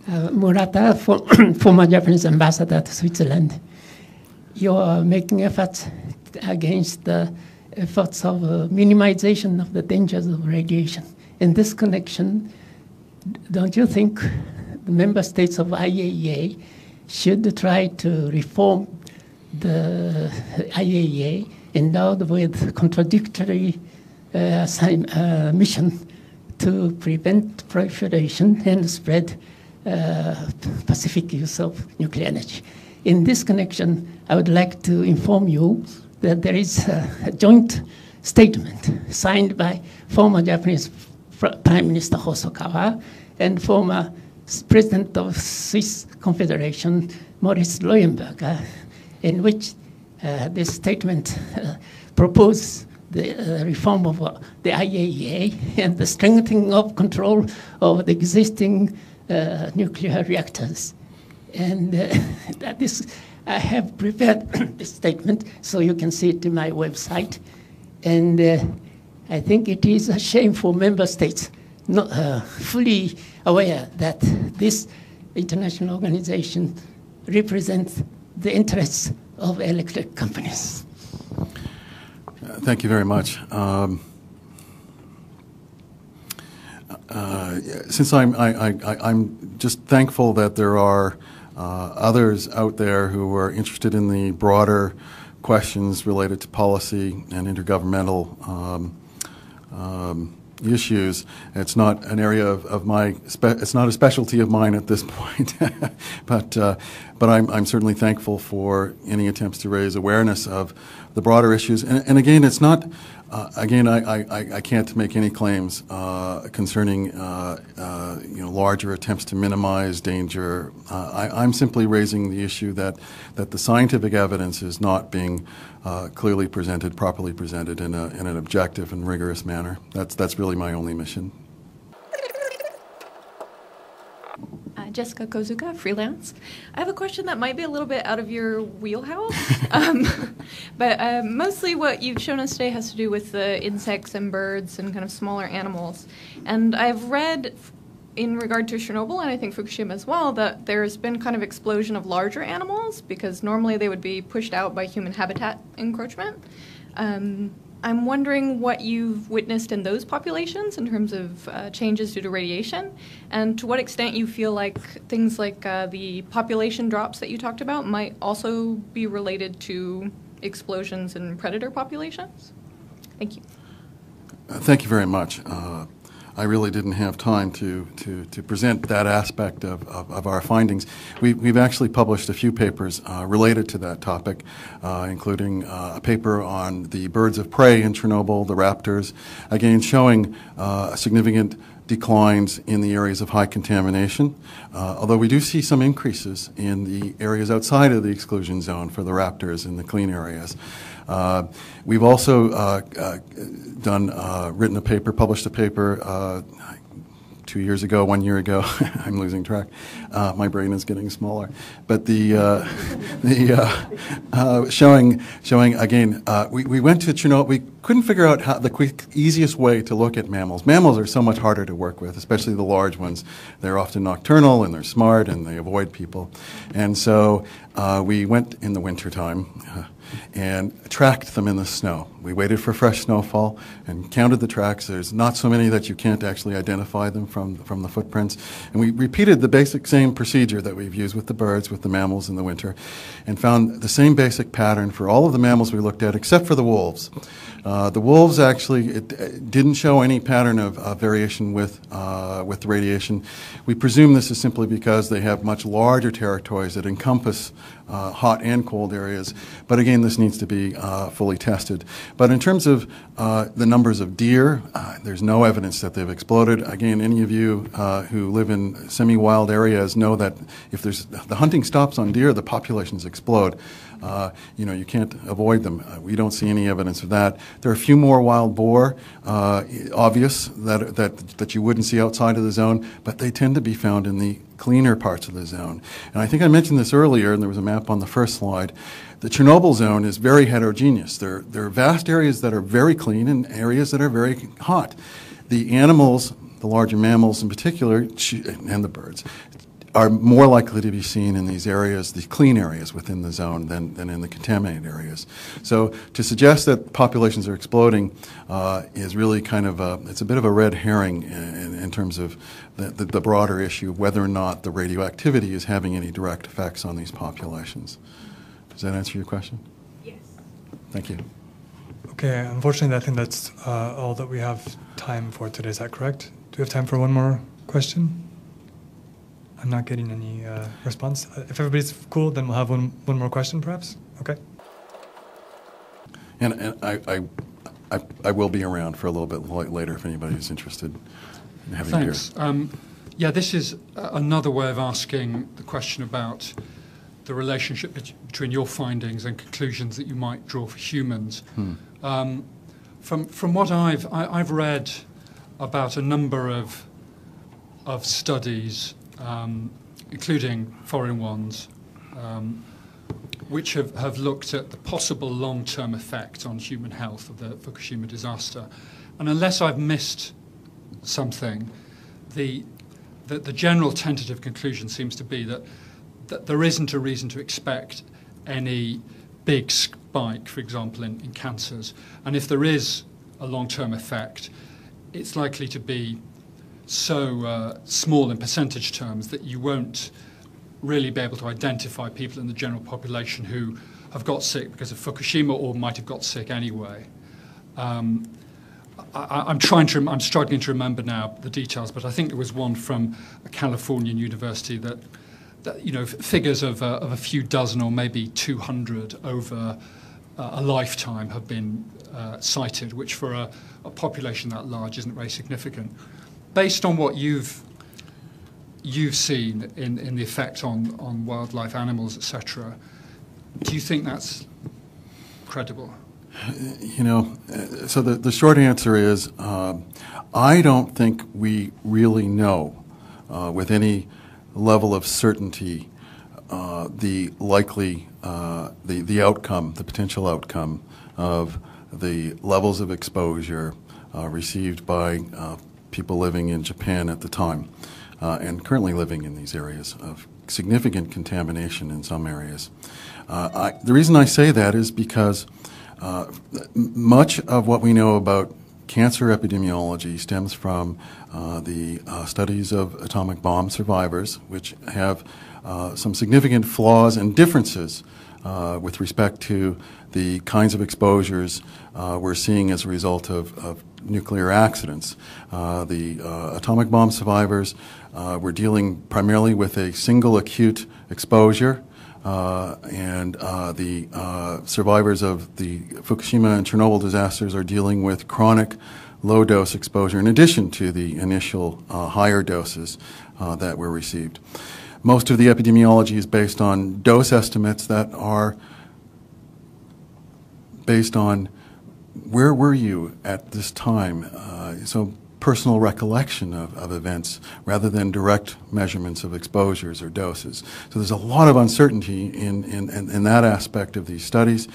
Uh, Murata, for, former Japanese ambassador to Switzerland, you are making efforts against the efforts of uh, minimization of the dangers of radiation. In this connection, don't you think the member states of I A E A should try to reform the I A E A endowed with contradictory uh, uh, mission to prevent proliferation and spread uh, pacific use of nuclear energy? In this connection, I would like to inform you that there is a, a joint statement signed by former Japanese Prime Minister Hosokawa and former President of Swiss Confederation, Maurice Leuenberger, in which uh, this statement uh, proposed the uh, reform of uh, the I A E A and the strengthening of control of the existing uh, nuclear reactors. And uh, that is, I have prepared this statement, so you can see it in my website. And uh, I think it is a shame for member states not uh, fully aware that this international organization represents the interests of electric companies. Uh, thank you very much. Um, uh, since I'm, I, I, I'm just thankful that there are uh, others out there who are interested in the broader questions related to policy and intergovernmental um, um, issues. It's not an area of, of my, spe it's not a specialty of mine at this point, but uh, but I'm, I'm certainly thankful for any attempts to raise awareness of the broader issues. And, and again, it's not, uh, again, I, I, I can't make any claims uh, concerning uh, uh, you know, larger attempts to minimize danger. Uh, I, I'm simply raising the issue that, that the scientific evidence is not being Uh, clearly presented, properly presented in, a, in an objective and rigorous manner. That's, that's really my only mission. Uh, Jessica Kozuka, freelance. I have a question that might be a little bit out of your wheelhouse, um, but uh, mostly what you've shown us today has to do with the insects and birds and kind of smaller animals. And I've read in regard to Chernobyl, and I think Fukushima as well, that there's been kind of explosion of larger animals because normally they would be pushed out by human habitat encroachment. Um, I'm wondering what you've witnessed in those populations in terms of uh, changes due to radiation, and to what extent you feel like things like uh, the population drops that you talked about might also be related to explosions in predator populations. Thank you. Uh, thank you very much. Uh, I really didn't have time to, to, to present that aspect of, of, of our findings. We, we've actually published a few papers uh, related to that topic, uh, including uh, a paper on the birds of prey in Chernobyl, the raptors, again showing uh, significant declines in the areas of high contamination, uh, although we do see some increases in the areas outside of the exclusion zone for the raptors in the clean areas. Uh, we've also uh, uh, done, uh, written a paper, published a paper uh, two years ago, one year ago. I'm losing track. Uh, my brain is getting smaller. But the, uh, the uh, uh, showing, showing again, uh, we, we went to Chernobyl. We couldn't figure out how the quick, easiest way to look at mammals. Mammals are so much harder to work with, especially the large ones. They're often nocturnal, and they're smart, and they avoid people. And so uh, we went in the wintertime. Uh, and tracked them in the snow. We waited for fresh snowfall and counted the tracks. There's not so many that you can't actually identify them from, from the footprints. And we repeated the basic same procedure that we've used with the birds, with the mammals in the winter, and found the same basic pattern for all of the mammals we looked at except for the wolves. Uh, the wolves actually it, it didn't show any pattern of uh, variation with, uh, with radiation. We presume this is simply because they have much larger territories that encompass Uh, hot and cold areas, but again, this needs to be uh, fully tested. But in terms of uh, the numbers of deer, uh, there's no evidence that they've exploded. Again, any of you uh, who live in semi-wild areas know that if there's the hunting stops on deer, the populations explode. Uh, you know, you can't avoid them. Uh, we don't see any evidence of that. There are a few more wild boar, uh, obvious, that, that, that you wouldn't see outside of the zone, but they tend to be found in the cleaner parts of the zone. And I think I mentioned this earlier, and there was a map on the first slide. The Chernobyl zone is very heterogeneous. There, there are vast areas that are very clean and areas that are very hot. The animals, the larger mammals in particular, and the birds, are more likely to be seen in these areas, the clean areas within the zone, than, than in the contaminated areas. So to suggest that populations are exploding uh, is really kind of a, it's a bit of a red herring in, in terms of the, the, the broader issue of whether or not the radioactivity is having any direct effects on these populations. Does that answer your question? Yes. Thank you. Okay, unfortunately I think that's uh, all that we have time for today, is that correct? Do we have time for one more question? I'm not getting any uh, response. If everybody's cool, then we'll have one, one more question, perhaps. Okay. And, and I, I, I, I will be around for a little bit later if anybody is interested in having Thanks. Beer. Um, yeah, this is uh, another way of asking the question about the relationship bet between your findings and conclusions that you might draw for humans. Hmm. Um, from from what I've I, I've read about a number of of studies um, including foreign ones, um, which have, have looked at the possible long-term effect on human health of the Fukushima disaster. And unless I've missed something, the, the, the general tentative conclusion seems to be that, that there isn't a reason to expect any big spike, for example, in, in cancers. And if there is a long-term effect, it's likely to be so uh, small in percentage terms that you won't really be able to identify people in the general population who have got sick because of Fukushima or might have got sick anyway. Um, I, I'm trying to, I'm struggling to remember now the details, but I think there was one from a Californian university that, that you know, figures of, uh, of a few dozen or maybe two hundred over uh, a lifetime have been uh, cited, which for a, a population that large isn't very significant. Based on what you've you've seen in, in the effect on, on wildlife, animals, et cetera, do you think that's credible? You know, so the, the short answer is uh, I don't think we really know uh, with any level of certainty uh, the likely, uh, the, the outcome, the potential outcome of the levels of exposure uh, received by uh, people living in Japan at the time. Uh, and currently living in these areas of significant contamination in some areas. Uh, I, the reason I say that is because uh, much of what we know about cancer epidemiology stems from uh, the uh, studies of atomic bomb survivors, which have uh, some significant flaws and differences uh, with respect to the kinds of exposures uh, we're seeing as a result of, of nuclear accidents. Uh, the uh, atomic bomb survivors uh, were dealing primarily with a single acute exposure, uh, and uh, the uh, survivors of the Fukushima and Chernobyl disasters are dealing with chronic low-dose exposure in addition to the initial uh, higher doses uh, that were received. Most of the epidemiology is based on dose estimates that are based on where were you at this time? Uh, so personal recollection of, of events rather than direct measurements of exposures or doses. So there's a lot of uncertainty in, in, in, in that aspect of these studies.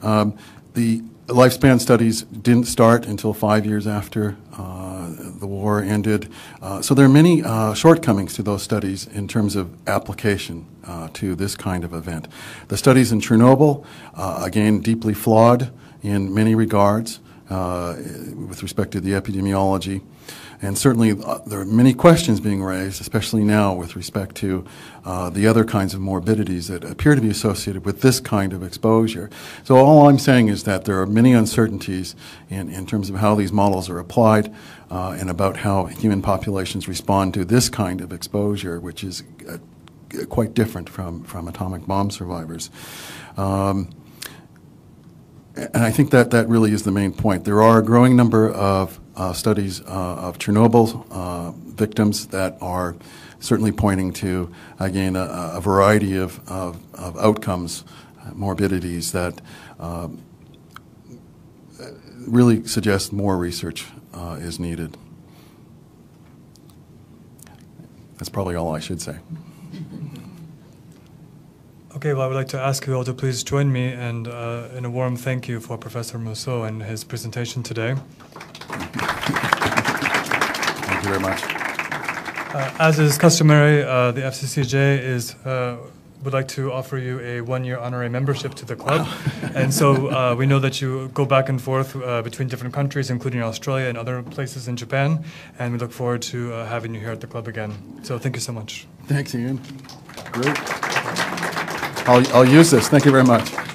Um, the lifespan studies didn't start until five years after uh, the war ended. Uh, so there are many uh, shortcomings to those studies in terms of application uh, to this kind of event. The studies in Chernobyl, uh, again, deeply flawed in many regards uh, with respect to the epidemiology. And certainly uh, there are many questions being raised, especially now with respect to uh, the other kinds of morbidities that appear to be associated with this kind of exposure. So all I'm saying is that there are many uncertainties in, in terms of how these models are applied uh, and about how human populations respond to this kind of exposure, which is uh, quite different from, from atomic bomb survivors. Um, And I think that that really is the main point. There are a growing number of uh, studies uh, of Chernobyl uh, victims that are certainly pointing to, again, a, a variety of, of, of outcomes, morbidities that uh, really suggest more research uh, is needed. That's probably all I should say. Okay, well, I would like to ask you all to please join me and uh, in a warm thank you for Professor Mousseau and his presentation today. Thank you very much. Uh, as is customary, uh, the F C C J is, uh, would like to offer you a one-year honorary membership to the club. Wow. And so uh, we know that you go back and forth uh, between different countries, including Australia and other places in Japan, and we look forward to uh, having you here at the club again. So thank you so much. Thanks, Ian. Great. I'll, I'll use this. Thank you very much.